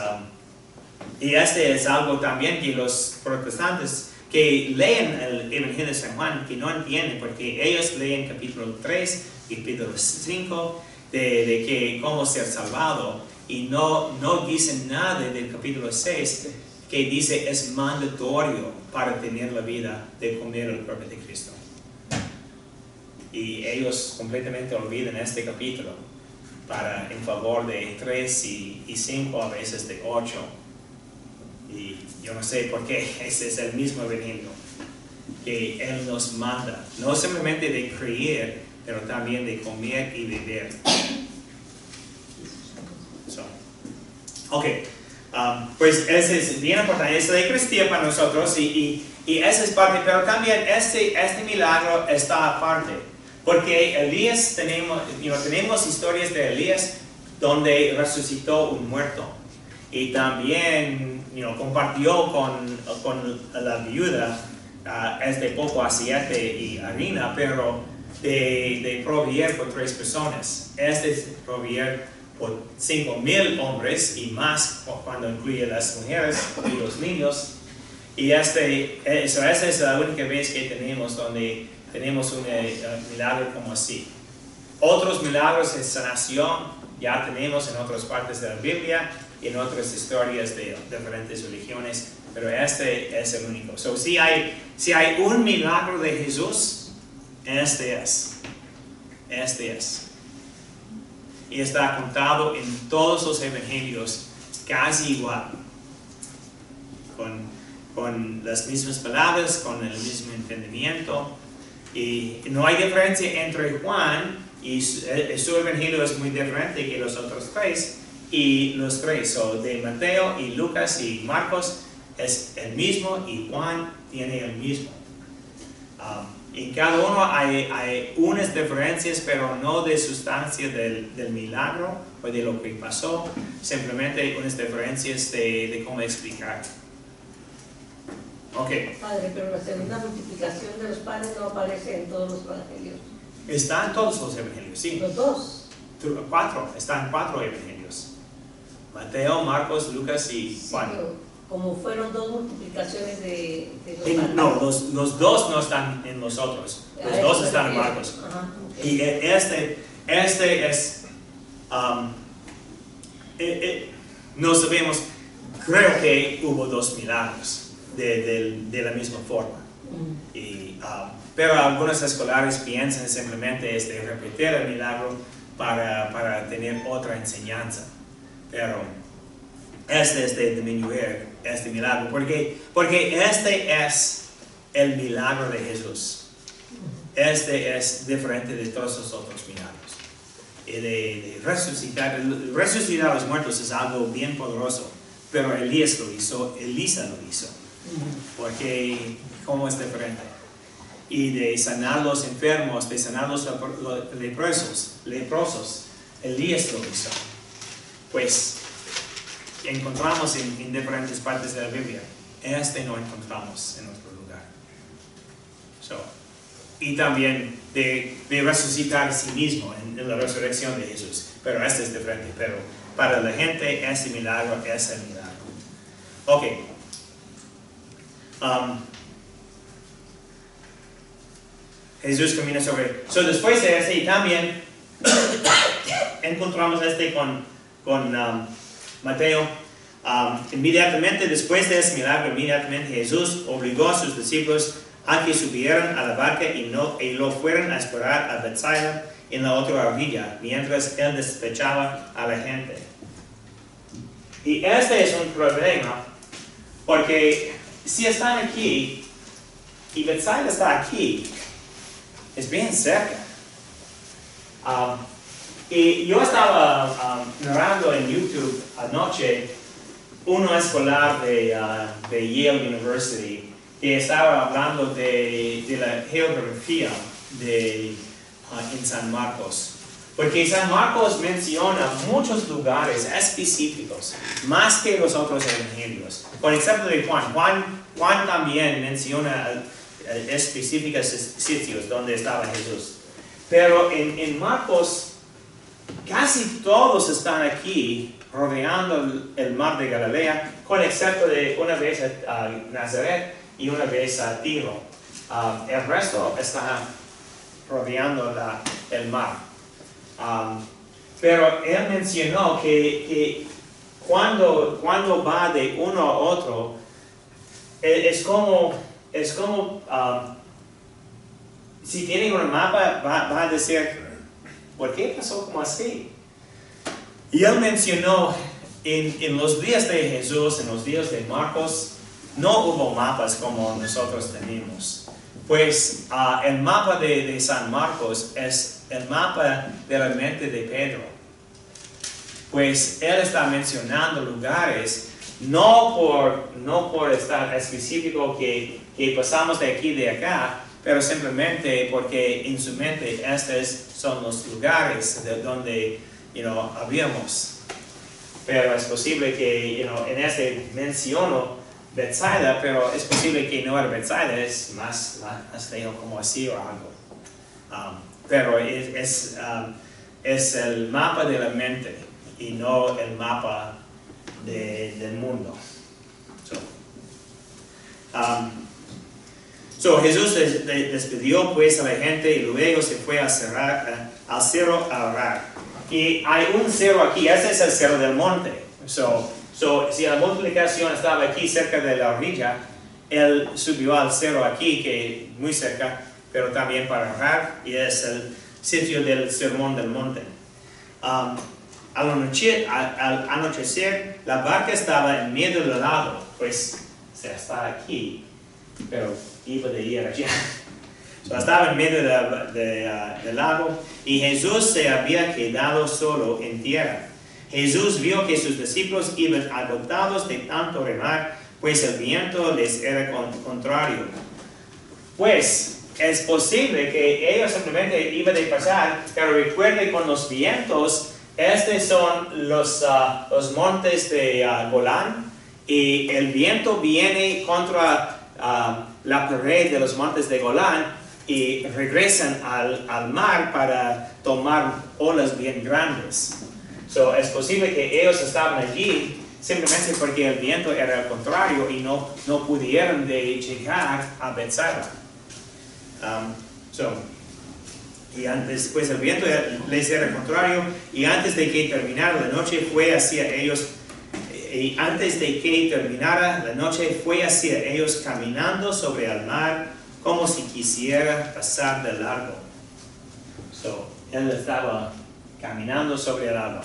y este es algo también que los protestantes que leen el Evangelio de San Juan, que no entienden, porque ellos leen capítulo 3 y capítulo 5 de que cómo ser salvado, y no dicen nada del capítulo 6 que dice es mandatorio para tener la vida de comer el cuerpo de Cristo. y ellos completamente olvidan este capítulo para en favor de 3 y 5, a veces de 8, y yo no sé por qué. Ese es el mismo evento que Él nos manda, no simplemente de creer, pero también de comer y beber. Pues ese es bien importante, es la Eucaristía para nosotros, y esa es parte, pero también este milagro está aparte, porque Elías tenemos historias de Elías donde resucitó un muerto, y también compartió con la viuda este poco aceite y harina, pero de proveer por 3 personas. Este es proveer 5,000 hombres y más, cuando incluye las mujeres y los niños. Y esa es la única vez que tenemos donde tenemos un milagro como así. Otros milagros de sanación ya tenemos en otras partes de la Biblia y en otras historias de diferentes religiones, pero este es el único. Si hay un milagro de Jesús, este es. Y está contado en todos los evangelios casi igual, con las mismas palabras, con el mismo entendimiento, y no hay diferencia entre Juan y su evangelio es muy diferente que los otros 3, y los 3 son de Mateo y Lucas y Marcos, es el mismo, y Juan tiene el mismo. En cada uno hay unas diferencias, pero no de sustancia del milagro o de lo que pasó, simplemente hay unas diferencias de cómo explicar. Okay. Padre, pero la segunda multiplicación de los panes no aparece en todos los evangelios. Está en todos los evangelios, sí. ¿Los 2? 4, están 4 evangelios. Mateo, Marcos, Lucas y Juan. Sí, como fueron 2 multiplicaciones de los panes. No, los 2 no están en los otros. Los 2 están en Marcos. Okay. Y este es... no sabemos, creo que hubo 2 milagros de la misma forma. Pero algunos escolares piensan simplemente repetir el milagro para tener otra enseñanza. Pero... este es de disminuir este milagro, porque este es el milagro de Jesús. Este es diferente de todos los otros milagros. Y de resucitar a los muertos es algo bien poderoso, pero Elías lo hizo, Elisa lo hizo, porque cómo es diferente. Y de sanar los enfermos, de sanar los leprosos, Elías lo hizo. Pues encontramos en diferentes partes de la Biblia. Este no encontramos en otro lugar. Y también de resucitar a sí mismo en la resurrección de Jesús. Pero este es diferente. Pero para la gente este milagro es el milagro. Ok. Jesús camina sobre... después de este también encontramos este con Mateo. Inmediatamente después de ese milagro, Jesús obligó a sus discípulos a que subieran a la barca y lo fueran a esperar a Bethsaida en la otra orilla, mientras Él despechaba a la gente. Y este es un problema, porque si están aquí, y Bethsaida está aquí, es bien cerca. Y yo estaba narrando en YouTube anoche uno escolar de Yale University que estaba hablando de la geografía en San Marcos. Porque San Marcos menciona muchos lugares específicos, más que los otros evangelios. Con excepto de Juan. Juan también menciona específicos sitios donde estaba Jesús. Pero en Marcos... casi todos están aquí, rodeando el mar de Galilea, con excepto de una vez a Nazaret y una vez a Tiro. El resto está rodeando el mar. Pero él mencionó que cuando va de uno a otro, es como Si tienen un mapa, va a decir, ¿por qué pasó como así? Y él mencionó, en los días de Jesús, en los días de Marcos, no hubo mapas como nosotros tenemos. Pues el mapa de San Marcos es el mapa de la mente de Pedro. Pues él está mencionando lugares, no por estar específico que pasamos de aquí de acá, pero simplemente porque en su mente estos son los lugares de donde habíamos. Pero es posible que en este menciono Bethsaida, pero es posible que no era Bethsaida, es más lejos como así o algo. Pero es el mapa de la mente y no el mapa del mundo. So Jesús despidió pues a la gente y luego se fue al cerro a orar. Y hay un cerro aquí, este es el cerro del monte. Si la multiplicación estaba aquí cerca de la orilla, él subió al cerro aquí, que muy cerca, pero también para orar, y es el sitio del sermón del monte. Al anochecer, la barca estaba en medio del lago, pues se está aquí, pero iba de ir allá. Estaba en medio del lago y Jesús se había quedado solo en tierra. Jesús vio que sus discípulos iban agotados de tanto remar, pues el viento les era contrario. Pues es posible que ellos simplemente iban a pasar, pero recuerde con los vientos, estos son los montes de Golán, y el viento viene contra la pared de los montes de Golán y regresan al mar para tomar olas bien grandes. So, es posible que ellos estaban allí simplemente porque el viento era al contrario y no pudieron llegar a Bethsaida. Después el viento les era contrario y antes de que terminara la noche fue hacia ellos, caminando sobre el mar como si quisiera pasar de largo. Él estaba caminando sobre el agua.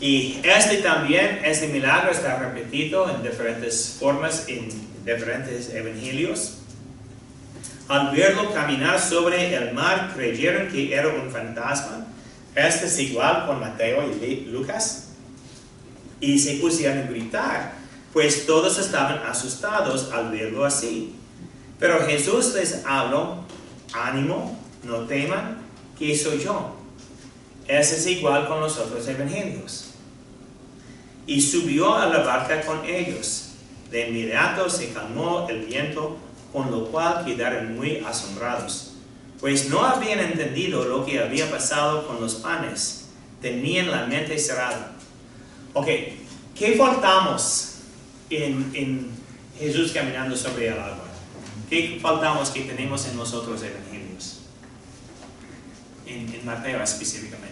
Y este milagro está repetido en diferentes formas, en diferentes evangelios. Al verlo caminar sobre el mar, creyeron que era un fantasma. Este es igual con Mateo y Lucas. Y se pusieron a gritar, pues todos estaban asustados al verlo así. Pero Jesús les habló, ánimo, no teman, que soy yo. Ese es igual con los otros evangelios. Y subió a la barca con ellos. De inmediato se calmó el viento, con lo cual quedaron muy asombrados, pues no habían entendido lo que había pasado con los panes. Tenían la mente cerrada. Ok, ¿qué faltamos en Jesús caminando sobre el agua? ¿Qué faltamos que tenemos en los otros evangelios? En Mateo específicamente.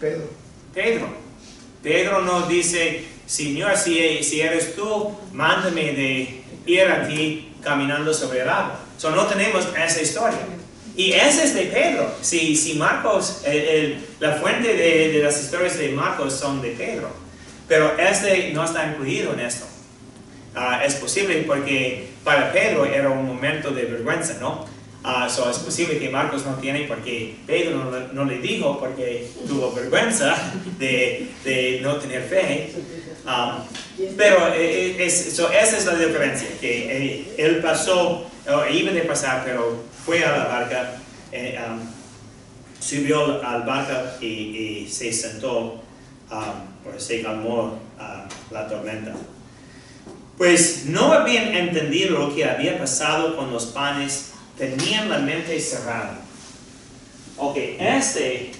Pedro. Pedro no dice, Señor, si eres tú, mándame de ir a ti caminando sobre el agua. So, no tenemos esa historia. Y esa es de Pedro. Si Marcos, la fuente de las historias de Marcos son de Pedro. Pero este no está incluido en esto. Es posible porque para Pedro era un momento de vergüenza, ¿no? Es posible que Marcos no tiene porque Pedro no le dijo porque tuvo vergüenza de no tener fe. Pero esa es la diferencia, que él pasó, iba de pasar, pero fue a la barca, subió a la barca y se sentó, se calmó la tormenta. Pues no habían entendido lo que había pasado con los panes. Tenían la mente cerrada. Ok, este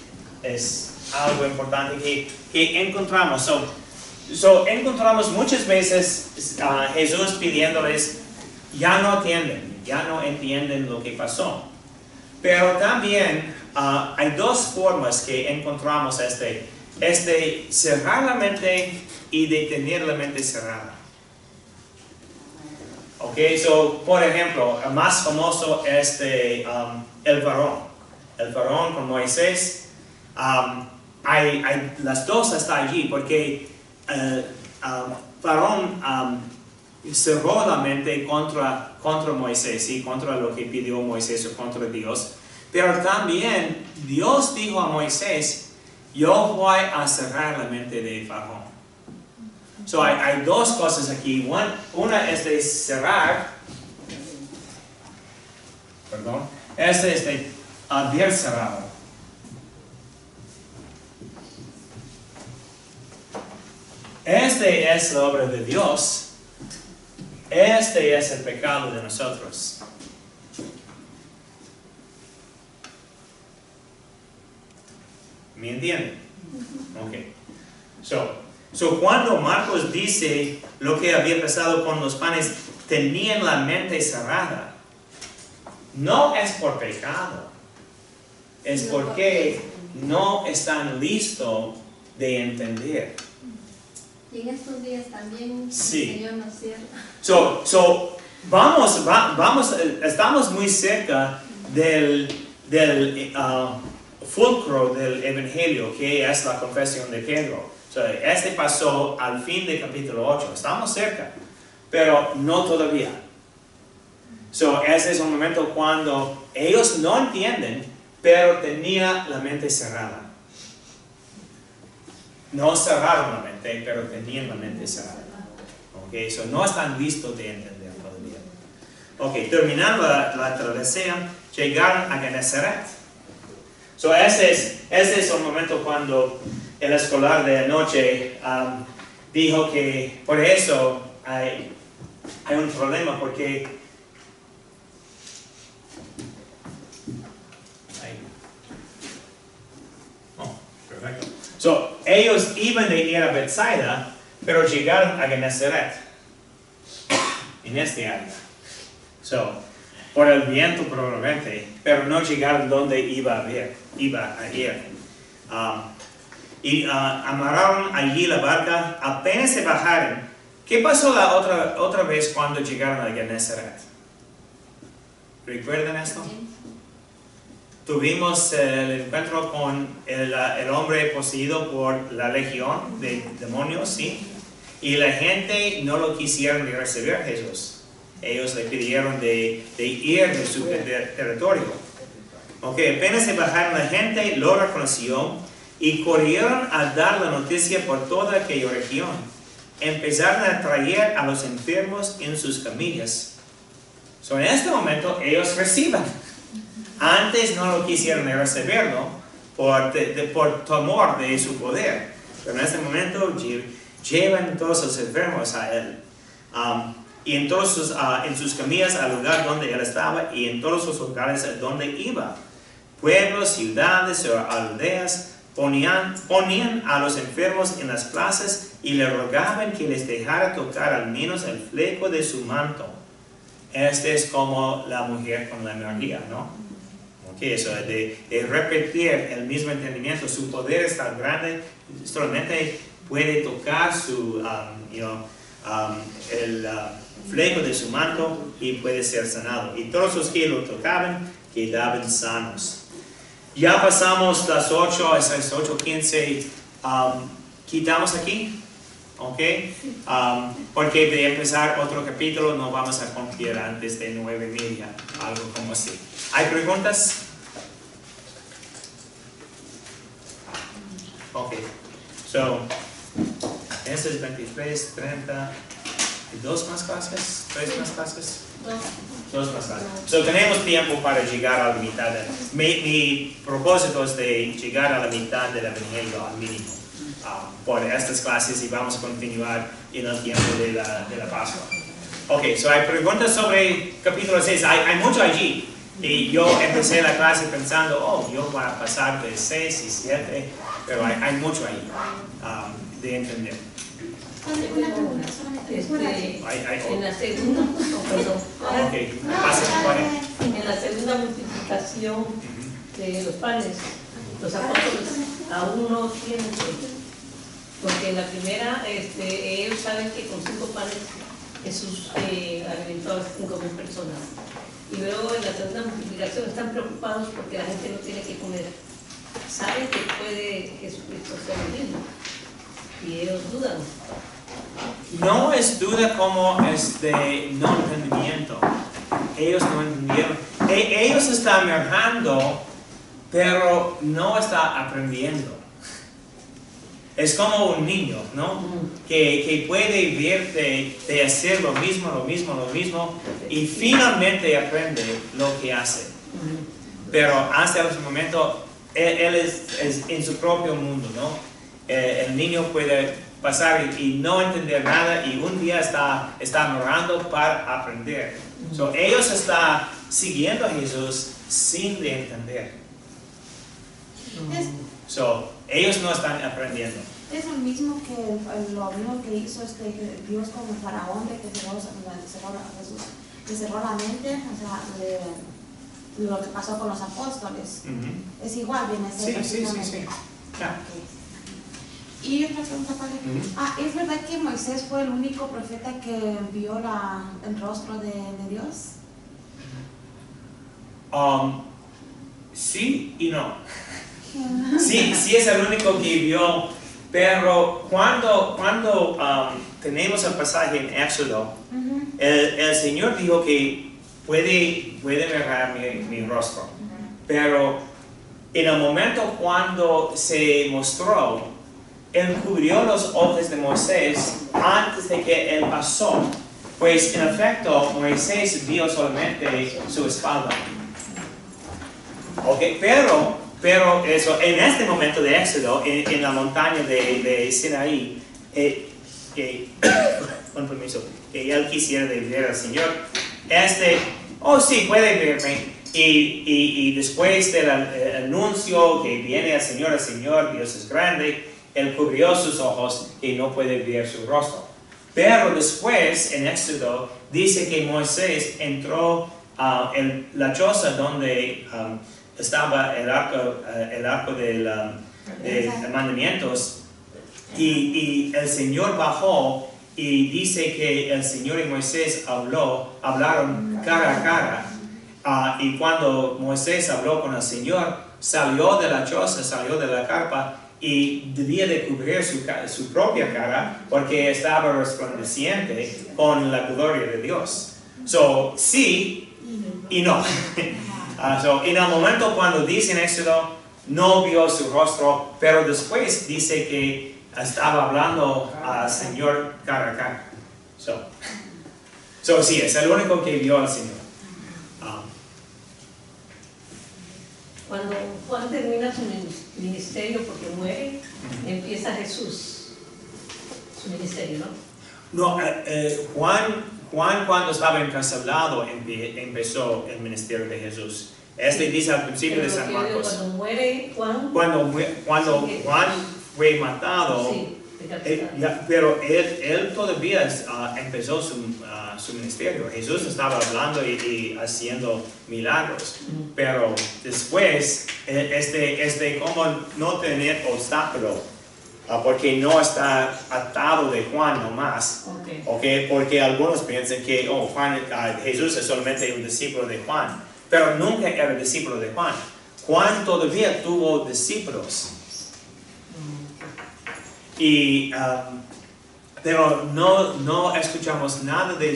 es algo importante que encontramos. Encontramos muchas veces a Jesús pidiéndoles, ya no entienden lo que pasó. Pero también hay dos formas que encontramos cerrar la mente y detener la mente cerrada. Okay, so, por ejemplo, el más famoso es de, el Faraón. El Faraón con Moisés. Las dos están allí porque el Faraón cerró la mente contra Moisés y contra lo que pidió Moisés o contra Dios. Pero también Dios dijo a Moisés, yo voy a cerrar la mente de Faraón. So, hay dos cosas aquí. Una es de cerrar, perdón, este es de haber cerrado. Este es la obra de Dios. Este es el pecado de nosotros. ¿Me entienden? Ok. So, cuando Marcos dice lo que había pasado con los panes, tenían la mente cerrada. No es por pecado. Es porque no están listos de entender. Y en estos días también sí. El Señor nos cierra. Estamos muy cerca del fulcro del Evangelio, que es la confesión de Pedro. So, este pasó al fin del capítulo 8. Estamos cerca, pero no todavía. So, ese es un momento cuando ellos no entienden, pero tenía la mente cerrada. No cerraron la mente, pero tenían la mente cerrada. Okay, so no están listos de entender todavía. Ok, terminando la travesía, llegaron a Genesaret. So, ese es un momento cuando el escolar de anoche dijo que por eso hay un problema, porque perfecto. So, ellos iban a ir a Bethsaida, pero llegaron a Genesaret, en este área. So, por el viento probablemente, pero no llegaron donde iba a ir. Y amarraron allí la barca, apenas se bajaron. ¿Qué pasó la otra vez cuando llegaron a Genesaret? ¿Recuerdan esto? Tuvimos el encuentro con el hombre poseído por la legión de demonios, ¿sí? Y la gente no lo quisieron recibir a Jesús. Ellos le pidieron de ir de su territorio. Ok, apenas se bajaron, la gente lo reconoció y corrieron a dar la noticia por toda aquella región. Empezaron a traer a los enfermos en sus camillas. So, en este momento ellos reciben. Antes no lo quisieron recibirlo por temor de su poder. Pero en este momento llevan todos los enfermos a él. Y entonces en sus camillas al lugar donde él estaba y en todos los lugares donde iba. Pueblos, ciudades o aldeas ponían a los enfermos en las plazas y le rogaban que les dejara tocar al menos el fleco de su manto. Este es como la mujer con la energía, ¿no? Okay, so de repetir el mismo entendimiento, su poder es tan grande, solamente puede tocar el fleco de su manto y puede ser sanado. Y todos los que lo tocaban quedaban sanos. Ya pasamos las 8, es 8:15, quitamos aquí, ¿ok? Porque de empezar otro capítulo no vamos a cumplir antes de 9:30, algo como así. ¿Hay preguntas? Ok. So, este es 23, 30. ¿Dos más clases? ¿Tres más clases? Dos más clases. So, tenemos tiempo para llegar a la mitad. Mi propósito es de llegar a la mitad del Evangelio al mínimo por estas clases, y vamos a continuar en el tiempo de la Pascua. Ok, so hay preguntas sobre capítulo 6. Hay mucho allí. Y yo empecé la clase pensando, yo voy a pasar de 6 y 7, pero hay mucho ahí de entender. En la segunda multiplicación de los panes, los apóstoles aún no tienen fe, porque en la primera ellos saben que con 5 panes Jesús alimentó a 5.000 personas. Y luego en la segunda multiplicación están preocupados porque la gente no tiene que comer. Saben que puede Jesucristo ser el mismo. Y ellos dudan. No es duda como es de no entendimiento. Ellos no entendieron. Ellos están viajando, pero no están aprendiendo. Es como un niño, ¿no? Que puede ver de hacer lo mismo, y finalmente aprende lo que hace. Pero hasta ese momento, él es en su propio mundo, ¿no? El niño puede pasar y no entender nada, y un día está morando para aprender. So, ellos están siguiendo a Jesús sin de entender. So, ellos no están aprendiendo. Es el mismo que lo mismo que hizo Dios con el Faraón, de que cerró la mente, o sea, de lo que pasó con los apóstoles. Es igual, viene a ser. Sí. Claro. Okay. Y otra pregunta, padre. ¿Es verdad que Moisés fue el único profeta que vio el rostro de Dios? Sí y no. Sí, es el único que vio, pero cuando tenemos el pasaje en Éxodo, el Señor dijo que puede mirar mi rostro, pero en el momento cuando se mostró, Él cubrió los ojos de Moisés antes de que Él pasó, pues en efecto Moisés vio solamente su espalda. Okay, pero eso, en este momento de Éxodo, en la montaña de Sinaí, con permiso, que él quisiera ver al Señor, oh sí, puede verme, y después del anuncio que viene el Señor, Dios es grande, él cubrió sus ojos y no puede ver su rostro. Pero después, en Éxodo, dice que Moisés entró en la choza donde estaba el arco de mandamientos, y el Señor bajó, y dice que el Señor y Moisés hablaron cara a cara, y cuando Moisés habló con el Señor, salió de la choza, salió de la carpa, y debía de cubrir su propia cara, porque estaba resplandeciente con la gloria de Dios. So, sí y no. En el momento cuando dice en Éxodo, no vio su rostro, pero después dice que estaba hablando al Señor cara a cara. So, sí, es el único que vio al Señor. Cuando Juan termina su ministerio, porque muere, empieza Jesús, su ministerio, ¿no? No, Juan, cuando estaba encarcelado, empezó el ministerio de Jesús. Dice al principio de San Marcos. Cuando muere Juan. Cuando Juan fue matado, pero él todavía empezó su ministerio. Jesús estaba hablando y haciendo milagros. Pero después, como no tener obstáculo. Porque no está atado de Juan nomás, okay, porque algunos piensan que Jesús es solamente un discípulo de Juan, pero nunca era discípulo de Juan. Juan todavía tuvo discípulos, pero no escuchamos nada de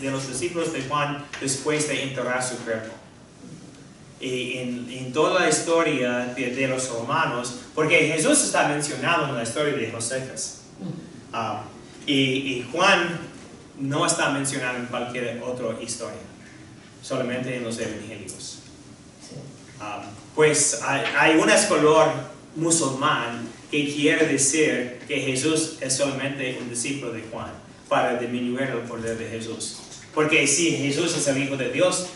los discípulos de Juan después de enterrar su cuerpo. Y en toda la historia de los romanos, porque Jesús está mencionado en la historia de Josefas, y Juan no está mencionado en cualquier otra historia, solamente en los evangelios. Pues hay un escolar musulmán que quiere decir que Jesús es solamente un discípulo de Juan, para disminuir el poder de Jesús, porque si Jesús es el Hijo de Dios,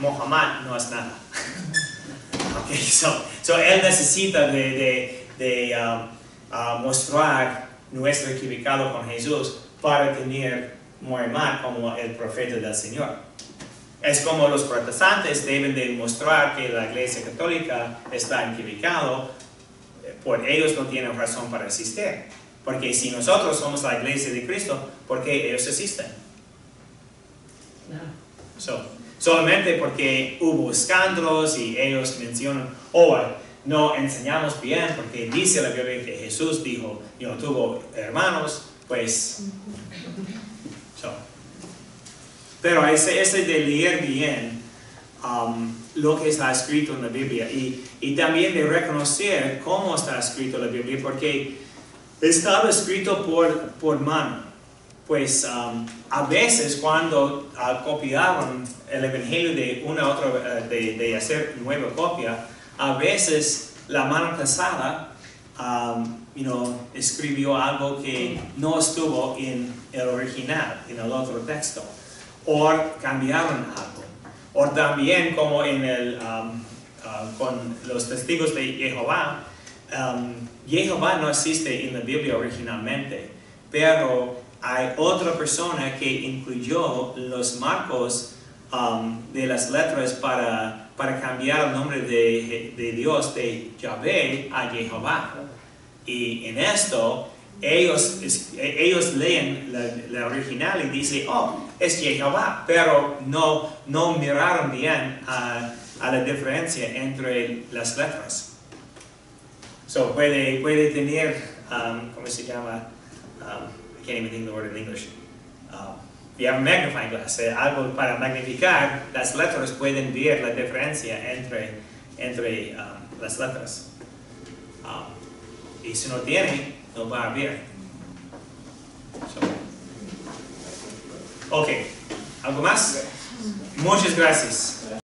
Mohamed no es nada. Él necesita de mostrar nuestro equivocado con Jesús para tener Mohamed como el profeta del Señor. Es como los protestantes deben de mostrar que la Iglesia Católica está equivocada, por ellos no tienen razón para existir. Porque si nosotros somos la Iglesia de Cristo, ¿por qué ellos existen? Solamente porque hubo escándalos y ellos mencionan, no enseñamos bien, porque dice la Biblia que Jesús dijo, yo no tuvo hermanos, pues... Pero ese de leer bien lo que está escrito en la Biblia y también de reconocer cómo está escrito la Biblia, porque estaba escrito por mano. Pues a veces cuando copiaban el Evangelio de una a otra, de hacer nueva copia, a veces la mano pesada escribió algo que no estuvo en el original, en el otro texto, o cambiaron algo. O también como en el, con los testigos de Jehová, Jehová no existe en la Biblia originalmente, pero hay otra persona que incluyó los marcos de las letras para cambiar el nombre de Dios, de Yahvé, a Jehová. Y en esto, ellos leen la original y dicen, es Jehová, pero no miraron bien a la diferencia entre las letras. So puede tener, ¿cómo se llama? I can't even think the word in English. We have a magnifying glass, algo para magnificar las letras, pueden ver la diferencia entre las letras. Y si no tiene, no va a ver. Ok, ¿algo más? Muchas gracias.